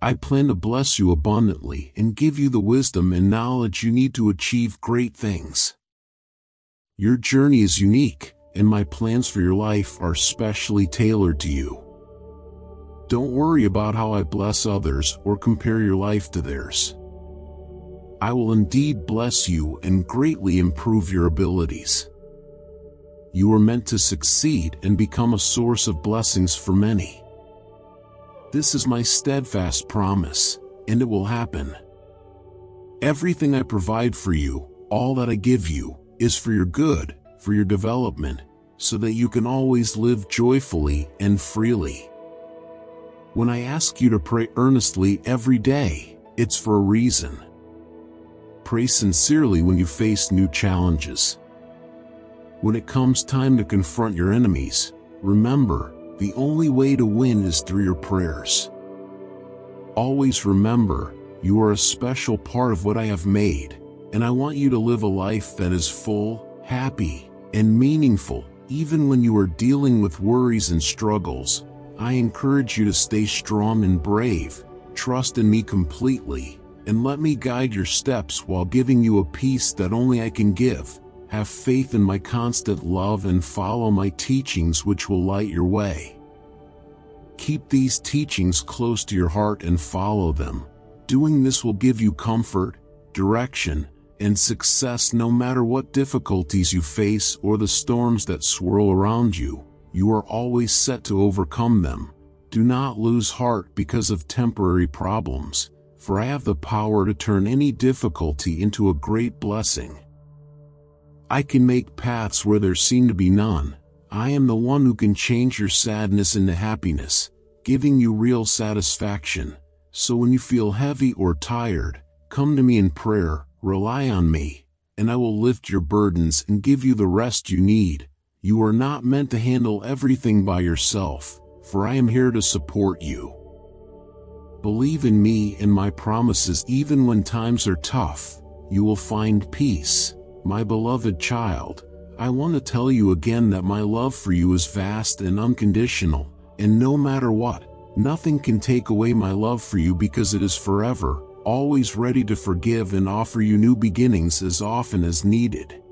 I plan to bless you abundantly and give you the wisdom and knowledge you need to achieve great things. Your journey is unique, and my plans for your life are specially tailored to you. Don't worry about how I bless others or compare your life to theirs. I will indeed bless you and greatly improve your abilities. You are meant to succeed and become a source of blessings for many. This is my steadfast promise, and it will happen. Everything I provide for you, all that I give you, is for your good, for your development, so that you can always live joyfully and freely. When I ask you to pray earnestly every day, it's for a reason. Pray sincerely when you face new challenges. When it comes time to confront your enemies, remember, the only way to win is through your prayers. Always remember, you are a special part of what I have made, and I want you to live a life that is full, happy, and meaningful, even when you are dealing with worries and struggles. I encourage you to stay strong and brave, trust in me completely, and let me guide your steps while giving you a peace that only I can give. Have faith in my constant love and follow my teachings, which will light your way. Keep these teachings close to your heart and follow them. Doing this will give you comfort, direction, and success no matter what difficulties you face or the storms that swirl around you. You are always set to overcome them. Do not lose heart because of temporary problems, for I have the power to turn any difficulty into a great blessing. I can make paths where there seem to be none. I am the one who can change your sadness into happiness, giving you real satisfaction. So when you feel heavy or tired, come to me in prayer, rely on me, and I will lift your burdens and give you the rest you need. You are not meant to handle everything by yourself, for I am here to support you. Believe in me and my promises even when times are tough. You will find peace. My beloved child, I want to tell you again that my love for you is vast and unconditional, and no matter what, nothing can take away my love for you because it is forever, always ready to forgive and offer you new beginnings as often as needed.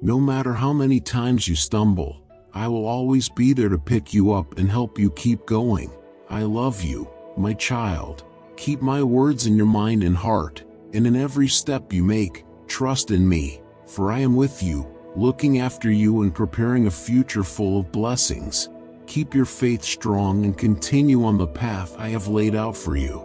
No matter how many times you stumble, I will always be there to pick you up and help you keep going. I love you, my child. Keep my words in your mind and heart, and in every step you make, trust in me, for I am with you, looking after you and preparing a future full of blessings. Keep your faith strong and continue on the path I have laid out for you.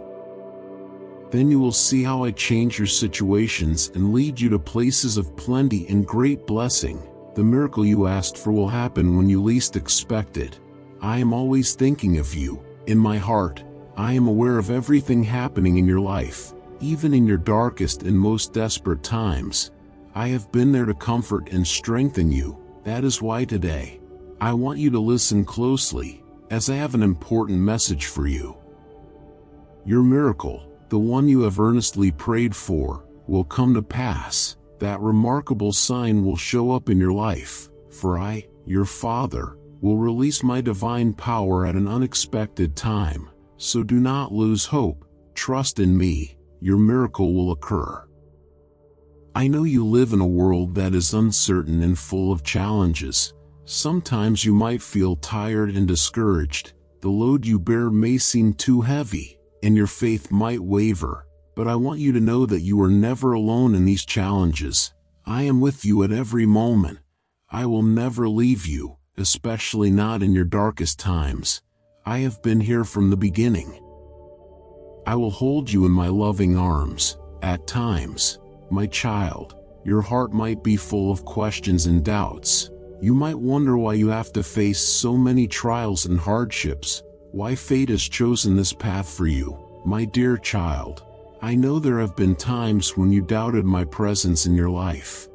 Then you will see how I change your situations and lead you to places of plenty and great blessing. The miracle you asked for will happen when you least expect it. I am always thinking of you. In my heart, I am aware of everything happening in your life. Even in your darkest and most desperate times, I have been there to comfort and strengthen you. That is why today, I want you to listen closely, as I have an important message for you. Your miracle, the one you have earnestly prayed for, will come to pass. That remarkable sign will show up in your life, for I, your Father, will release my divine power at an unexpected time. So do not lose hope. Trust in me. Your miracle will occur. I know you live in a world that is uncertain and full of challenges. Sometimes you might feel tired and discouraged, The load you bear may seem too heavy, and your faith might waver, but I want you to know that you are never alone in these challenges. I am with you at every moment. I will never leave you, especially not in your darkest times. I have been here from the beginning. I will hold you in my loving arms. At times, my child, your heart might be full of questions and doubts. You might wonder why you have to face so many trials and hardships, why fate has chosen this path for you. My dear child, I know there have been times when you doubted my presence in your life.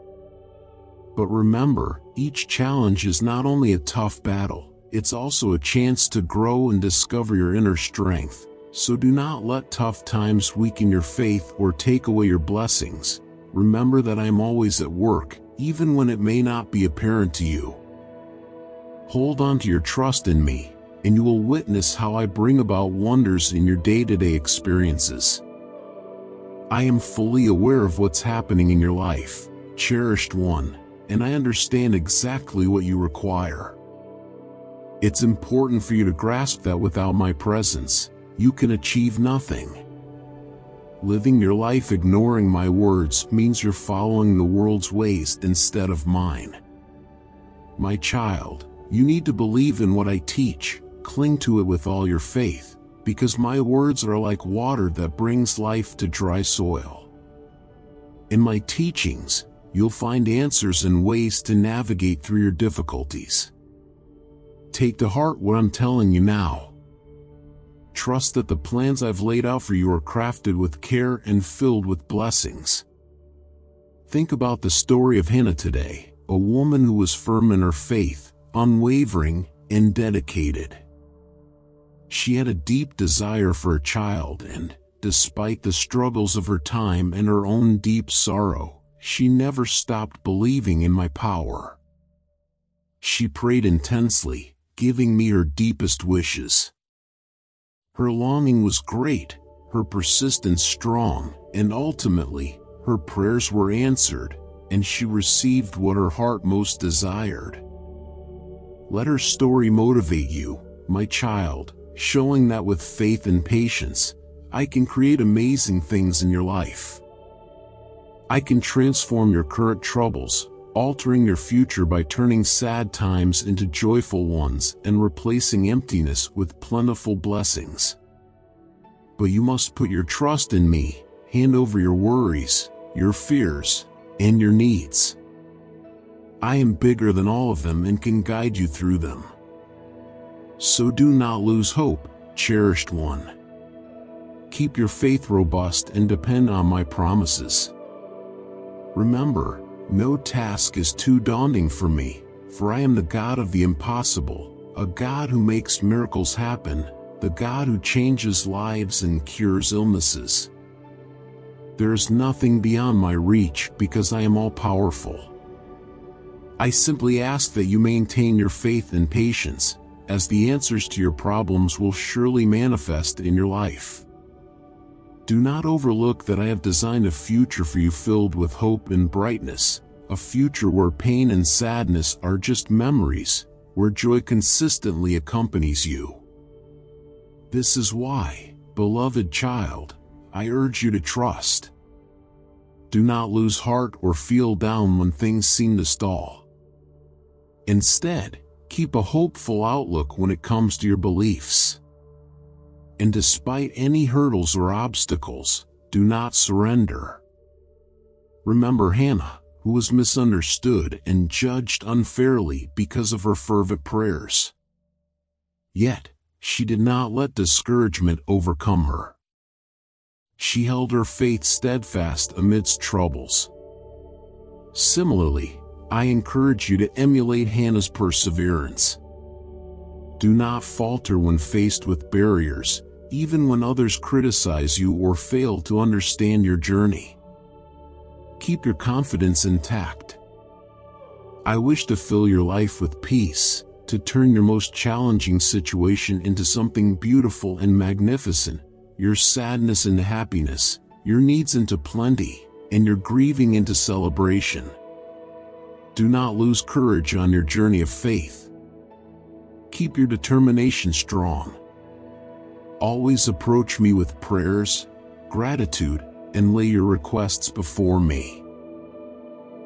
But remember, each challenge is not only a tough battle, it's also a chance to grow and discover your inner strength. So do not let tough times weaken your faith or take away your blessings. Remember that I am always at work, even when it may not be apparent to you. Hold on to your trust in me, and you will witness how I bring about wonders in your day-to-day experiences. I am fully aware of what's happening in your life, cherished one, and I understand exactly what you require. It's important for you to grasp that without my presence, you can achieve nothing. Living your life ignoring my words means you're following the world's ways instead of mine. My child, you need to believe in what I teach, cling to it with all your faith, because my words are like water that brings life to dry soil. In my teachings, you'll find answers and ways to navigate through your difficulties. Take to heart what I'm telling you now. Trust that the plans I've laid out for you are crafted with care and filled with blessings. Think about the story of Hannah today, a woman who was firm in her faith, unwavering, and dedicated. She had a deep desire for a child and, despite the struggles of her time and her own deep sorrow, she never stopped believing in my power. She prayed intensely, giving me her deepest wishes. Her longing was great, her persistence strong, and ultimately, her prayers were answered, and she received what her heart most desired. Let her story motivate you, my child, showing that with faith and patience, I can create amazing things in your life. I can transform your current troubles, altering your future by turning sad times into joyful ones and replacing emptiness with plentiful blessings. But you must put your trust in me, hand over your worries, your fears, and your needs. I am bigger than all of them and can guide you through them. So do not lose hope, cherished one. Keep your faith robust and depend on my promises. Remember, no task is too daunting for me, for I am the God of the impossible, a God who makes miracles happen, the God who changes lives and cures illnesses. There is nothing beyond my reach because I am all-powerful. I simply ask that you maintain your faith and patience, as the answers to your problems will surely manifest in your life. Do not overlook that I have designed a future for you filled with hope and brightness, a future where pain and sadness are just memories, where joy consistently accompanies you. This is why, beloved child, I urge you to trust. Do not lose heart or feel down when things seem to stall. Instead, keep a hopeful outlook when it comes to your beliefs. And despite any hurdles or obstacles, do not surrender. Remember Hannah, who was misunderstood and judged unfairly because of her fervent prayers. Yet, she did not let discouragement overcome her. She held her faith steadfast amidst troubles. Similarly, I encourage you to emulate Hannah's perseverance. Do not falter when faced with barriers, even when others criticize you or fail to understand your journey. Keep your confidence intact. I wish to fill your life with peace, to turn your most challenging situation into something beautiful and magnificent, your sadness into happiness, your needs into plenty, and your grieving into celebration. Do not lose courage on your journey of faith. Keep your determination strong. Always approach me with prayers, gratitude, and lay your requests before me.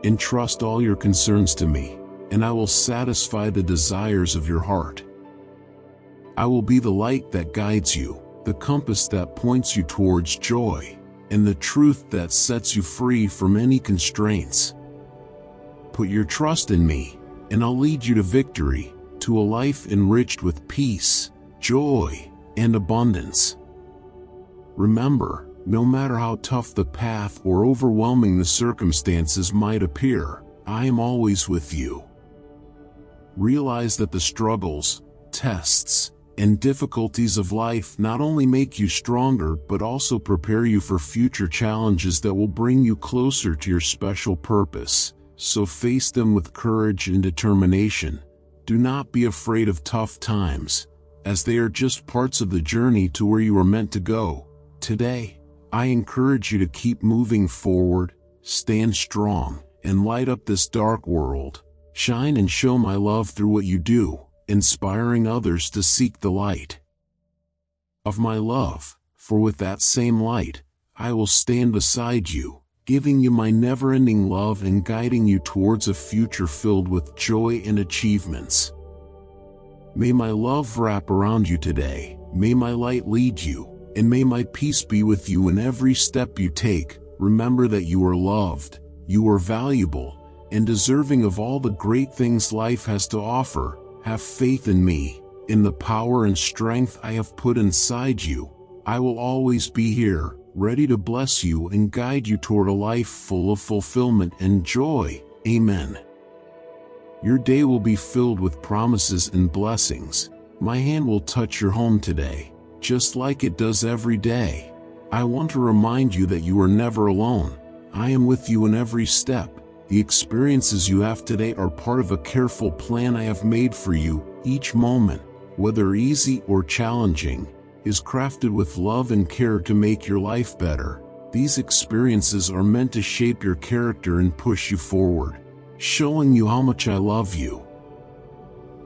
Entrust all your concerns to me, and I will satisfy the desires of your heart. I will be the light that guides you, the compass that points you towards joy, and the truth that sets you free from any constraints. Put your trust in me, and I'll lead you to victory, to a life enriched with peace, joy, and abundance. Remember, no matter how tough the path or overwhelming the circumstances might appear, I am always with you. Realize that the struggles, tests, and difficulties of life not only make you stronger but also prepare you for future challenges that will bring you closer to your special purpose. So face them with courage and determination. Do not be afraid of tough times, as they are just parts of the journey to where you are meant to go. Today, I encourage you to keep moving forward, stand strong, and light up this dark world. Shine and show my love through what you do, inspiring others to seek the light of my love, for with that same light, I will stand beside you, giving you my never-ending love and guiding you towards a future filled with joy and achievements. May my love wrap around you today, may my light lead you, and may my peace be with you in every step you take. Remember that you are loved, you are valuable, and deserving of all the great things life has to offer. Have faith in me, in the power and strength I have put inside you. I will always be here, ready to bless you and guide you toward a life full of fulfillment and joy. Amen. Your day will be filled with promises and blessings. My hand will touch your home today, just like it does every day. I want to remind you that you are never alone. I am with you in every step. The experiences you have today are part of a careful plan I have made for you. Each moment, whether easy or challenging, is crafted with love and care to make your life better. These experiences are meant to shape your character and push you forward, showing you how much I love you.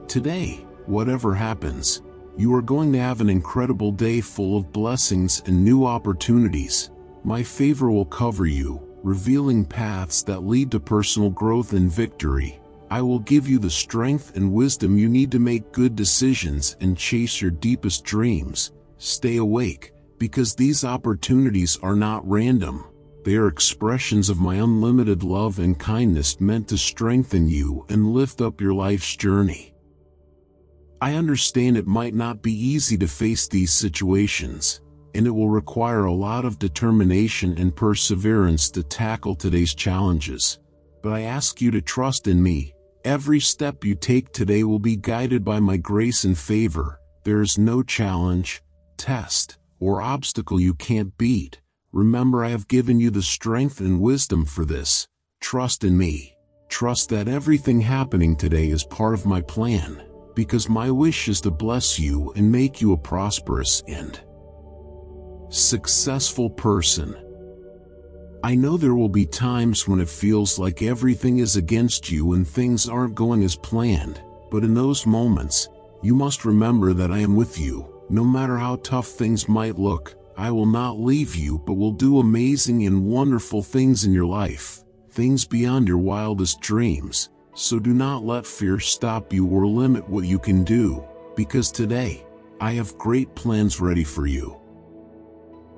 Today, whatever happens, you are going to have an incredible day full of blessings and new opportunities. My favor will cover you, revealing paths that lead to personal growth and victory. I will give you the strength and wisdom you need to make good decisions and chase your deepest dreams. Stay awake, because these opportunities are not random. They are expressions of my unlimited love and kindness meant to strengthen you and lift up your life's journey. I understand it might not be easy to face these situations, and it will require a lot of determination and perseverance to tackle today's challenges. But I ask you to trust in me. Every step you take today will be guided by my grace and favor. There is no challenge, test, or obstacle you can't beat. Remember, I have given you the strength and wisdom for this. Trust in me. Trust that everything happening today is part of my plan, because my wish is to bless you and make you a prosperous and successful person. I know there will be times when it feels like everything is against you and things aren't going as planned, but in those moments, you must remember that I am with you. No matter how tough things might look, I will not leave you but will do amazing and wonderful things in your life, things beyond your wildest dreams. So do not let fear stop you or limit what you can do, because today, I have great plans ready for you.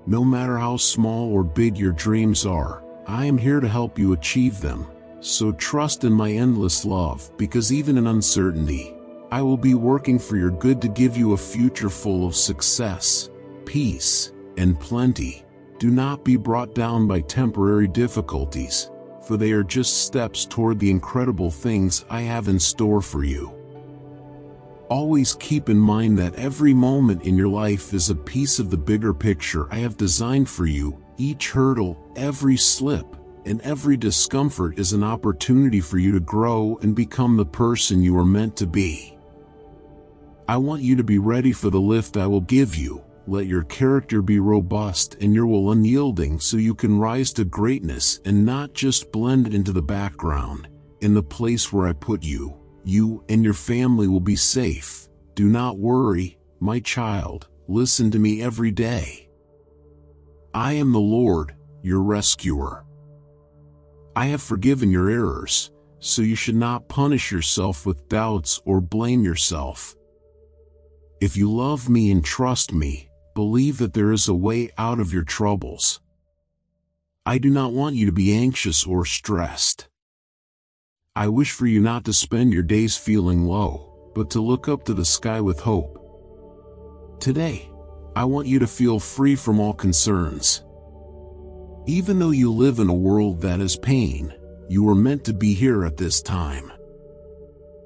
No matter how small or big your dreams are, I am here to help you achieve them. So trust in my endless love, because even in uncertainty, I will be working for your good to give you a future full of success, peace, and plenty. Do not be brought down by temporary difficulties, for they are just steps toward the incredible things I have in store for you. Always keep in mind that every moment in your life is a piece of the bigger picture I have designed for you. Each hurdle, every slip, and every discomfort is an opportunity for you to grow and become the person you are meant to be. I want you to be ready for the lift I will give you. Let your character be robust and your will unyielding, so you can rise to greatness and not just blend into the background. In the place where I put you, you and your family will be safe, Do not worry, my child, listen to me every day. I am the Lord, your rescuer. I have forgiven your errors, so you should not punish yourself with doubts or blame yourself. If you love me and trust me, believe that there is a way out of your troubles. I do not want you to be anxious or stressed. I wish for you not to spend your days feeling low, but to look up to the sky with hope. Today, I want you to feel free from all concerns. Even though you live in a world that is pain, you were meant to be here at this time.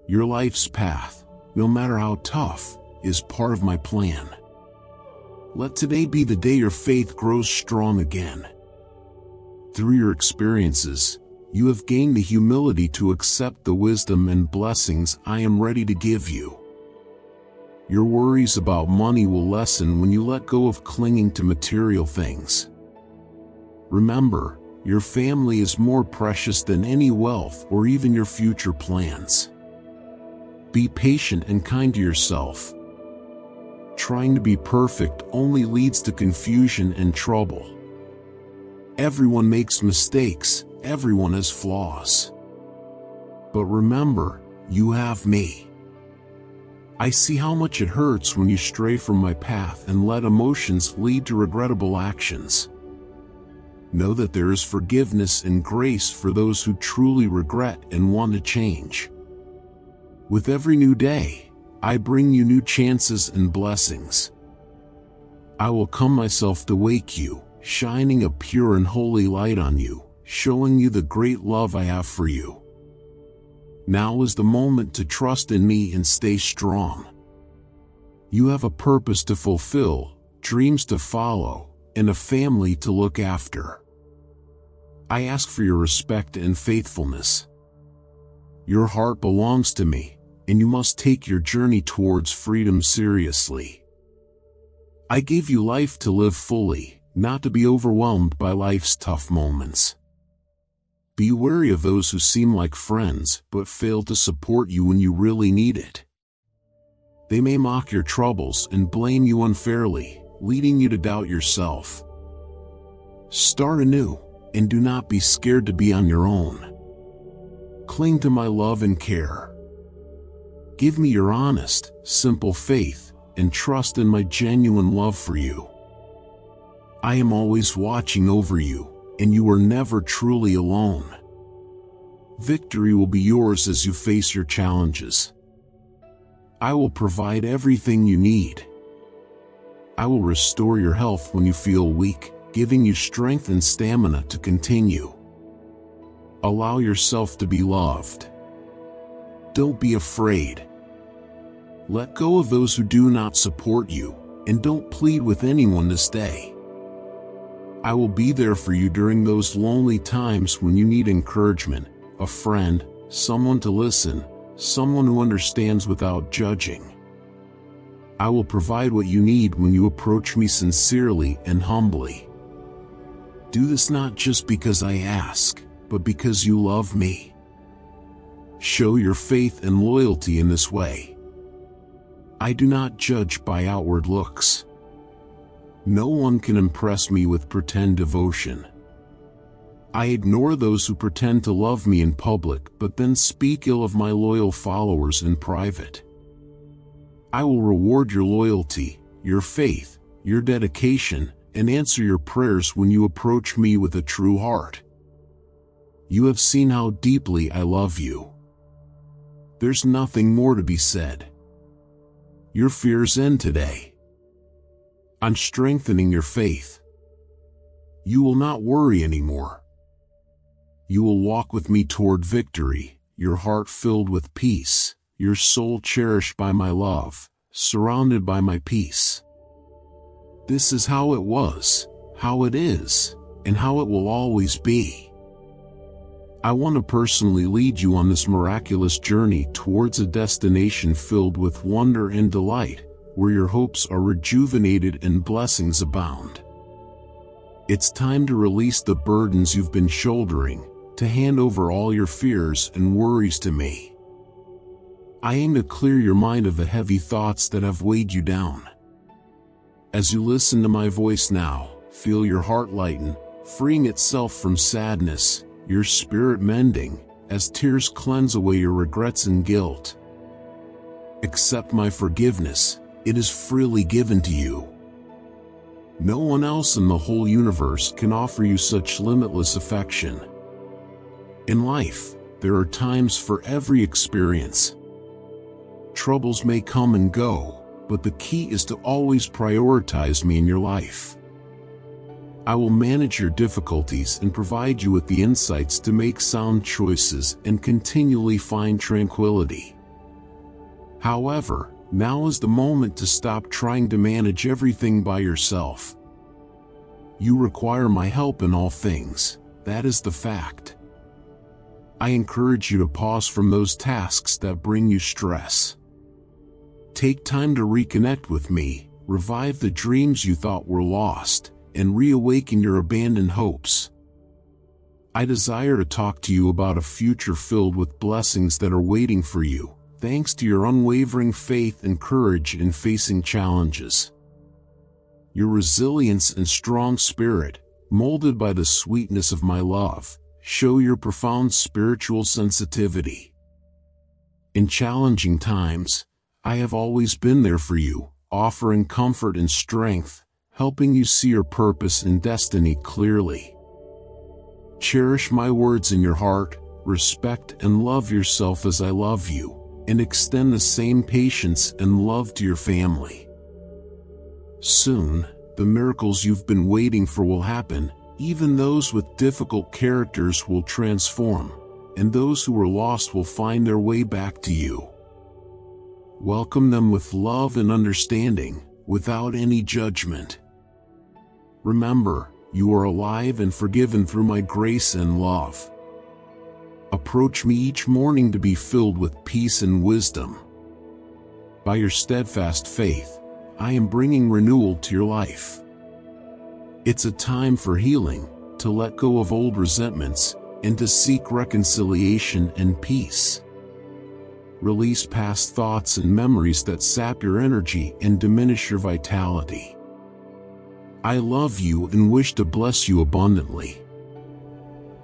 Your life's path, no matter how tough, is part of my plan. Let today be the day your faith grows strong again. Through your experiences, you have gained the humility to accept the wisdom and blessings I am ready to give you. Your worries about money will lessen when you let go of clinging to material things. Remember, your family is more precious than any wealth or even your future plans. Be patient and kind to yourself. Trying to be perfect only leads to confusion and trouble. Everyone makes mistakes, everyone has flaws. But remember, you have me. I see how much it hurts when you stray from my path and let emotions lead to regrettable actions. Know that there is forgiveness and grace for those who truly regret and want to change. With every new day, I bring you new chances and blessings. I will come myself to wake you, shining a pure and holy light on you, showing you the great love I have for you. Now is the moment to trust in me and stay strong. You have a purpose to fulfill, dreams to follow, and a family to look after. I ask for your respect and faithfulness. Your heart belongs to me, and you must take your journey towards freedom seriously. I gave you life to live fully, not to be overwhelmed by life's tough moments. Be wary of those who seem like friends but fail to support you when you really need it. They may mock your troubles and blame you unfairly, leading you to doubt yourself. Start anew, and do not be scared to be on your own. Cling to my love and care. Give me your honest, simple faith, and trust in my genuine love for you. I am always watching over you, and you are never truly alone. Victory will be yours as you face your challenges. I will provide everything you need. I will restore your health when you feel weak, giving you strength and stamina to continue. Allow yourself to be loved. Don't be afraid. Let go of those who do not support you, and don't plead with anyone to stay. I will be there for you during those lonely times when you need encouragement, a friend, someone to listen, someone who understands without judging. I will provide what you need when you approach me sincerely and humbly. Do this not just because I ask, but because you love me. Show your faith and loyalty in this way. I do not judge by outward looks. No one can impress me with pretend devotion. I ignore those who pretend to love me in public, but then speak ill of my loyal followers in private. I will reward your loyalty, your faith, your dedication, and answer your prayers when you approach me with a true heart. You have seen how deeply I love you. There's nothing more to be said. Your fears end today. I'm strengthening your faith. You will not worry anymore. You will walk with me toward victory, your heart filled with peace, your soul cherished by my love, surrounded by my peace. This is how it was, how it is, and how it will always be. I want to personally lead you on this miraculous journey towards a destination filled with wonder and delight, where your hopes are rejuvenated and blessings abound. It's time to release the burdens you've been shouldering, to hand over all your fears and worries to me. I aim to clear your mind of the heavy thoughts that have weighed you down. As you listen to my voice now, feel your heart lighten, freeing itself from sadness, your spirit mending, as tears cleanse away your regrets and guilt. Accept my forgiveness, it is freely given to you. No one else in the whole universe can offer you such limitless affection. In life, there are times for every experience. Troubles may come and go, but the key is to always prioritize me in your life. I will manage your difficulties and provide you with the insights to make sound choices and continually find tranquility. However, now is the moment to stop trying to manage everything by yourself. You require my help in all things, that is the fact. I encourage you to pause from those tasks that bring you stress. Take time to reconnect with me, revive the dreams you thought were lost, and reawaken your abandoned hopes. I desire to talk to you about a future filled with blessings that are waiting for you, thanks to your unwavering faith and courage in facing challenges. Your resilience and strong spirit, molded by the sweetness of my love, show your profound spiritual sensitivity. In challenging times, I have always been there for you, offering comfort and strength, helping you see your purpose and destiny clearly. Cherish my words in your heart, respect and love yourself as I love you, and extend the same patience and love to your family. Soon, the miracles you've been waiting for will happen. Even those with difficult characters will transform, and those who were lost will find their way back to you. Welcome them with love and understanding, without any judgment. Remember, you are alive and forgiven through my grace and love. Approach me each morning to be filled with peace and wisdom. By your steadfast faith, I am bringing renewal to your life. It's a time for healing, to let go of old resentments, and to seek reconciliation and peace. Release past thoughts and memories that sap your energy and diminish your vitality. I love you and wish to bless you abundantly.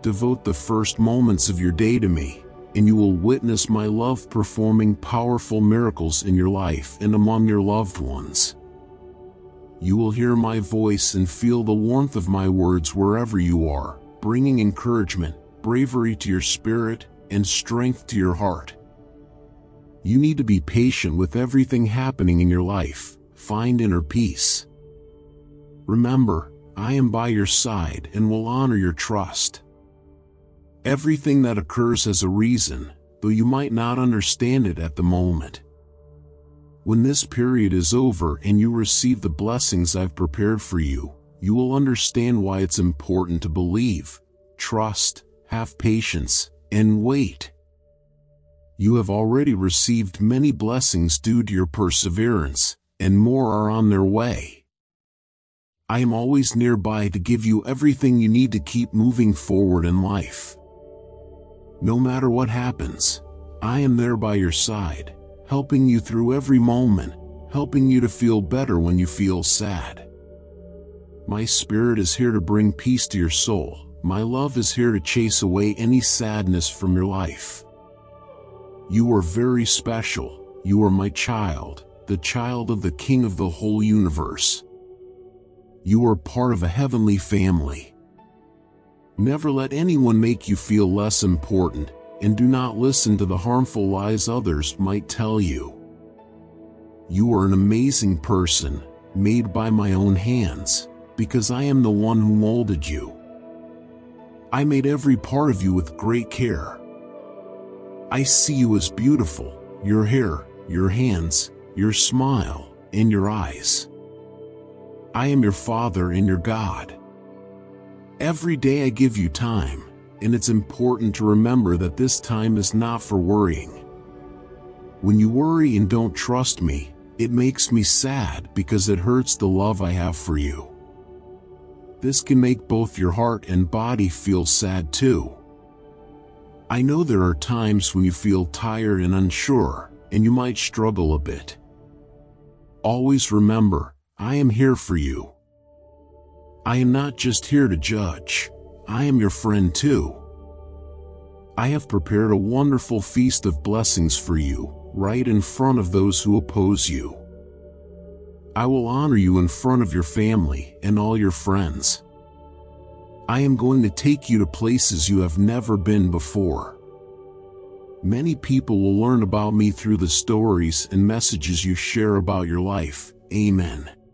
Devote the first moments of your day to me, and you will witness my love performing powerful miracles in your life and among your loved ones. You will hear my voice and feel the warmth of my words wherever you are, bringing encouragement, bravery to your spirit, and strength to your heart. You need to be patient with everything happening in your life. Find inner peace. Remember, I am by your side and will honor your trust. Everything that occurs has a reason, though you might not understand it at the moment. When this period is over and you receive the blessings I've prepared for you, you will understand why it's important to believe, trust, have patience, and wait. You have already received many blessings due to your perseverance, and more are on their way. I am always nearby to give you everything you need to keep moving forward in life. No matter what happens, I am there by your side, helping you through every moment, helping you to feel better when you feel sad. My spirit is here to bring peace to your soul. My love is here to chase away any sadness from your life. You are very special. You are my child, the child of the King of the whole universe. You are part of a heavenly family. Never let anyone make you feel less important, and do not listen to the harmful lies others might tell you. You are an amazing person, made by my own hands, because I am the one who molded you. I made every part of you with great care. I see you as beautiful, your hair, your hands, your smile, and your eyes. I am your Father and your God. Every day I give you time, and it's important to remember that this time is not for worrying. When you worry and don't trust me, it makes me sad because it hurts the love I have for you. This can make both your heart and body feel sad too. I know there are times when you feel tired and unsure, and you might struggle a bit. Always remember, I am here for you. I am not just here to judge. I am your friend too. I have prepared a wonderful feast of blessings for you, right in front of those who oppose you. I will honor you in front of your family and all your friends. I am going to take you to places you have never been before. Many people will learn about me through the stories and messages you share about your life. Amen.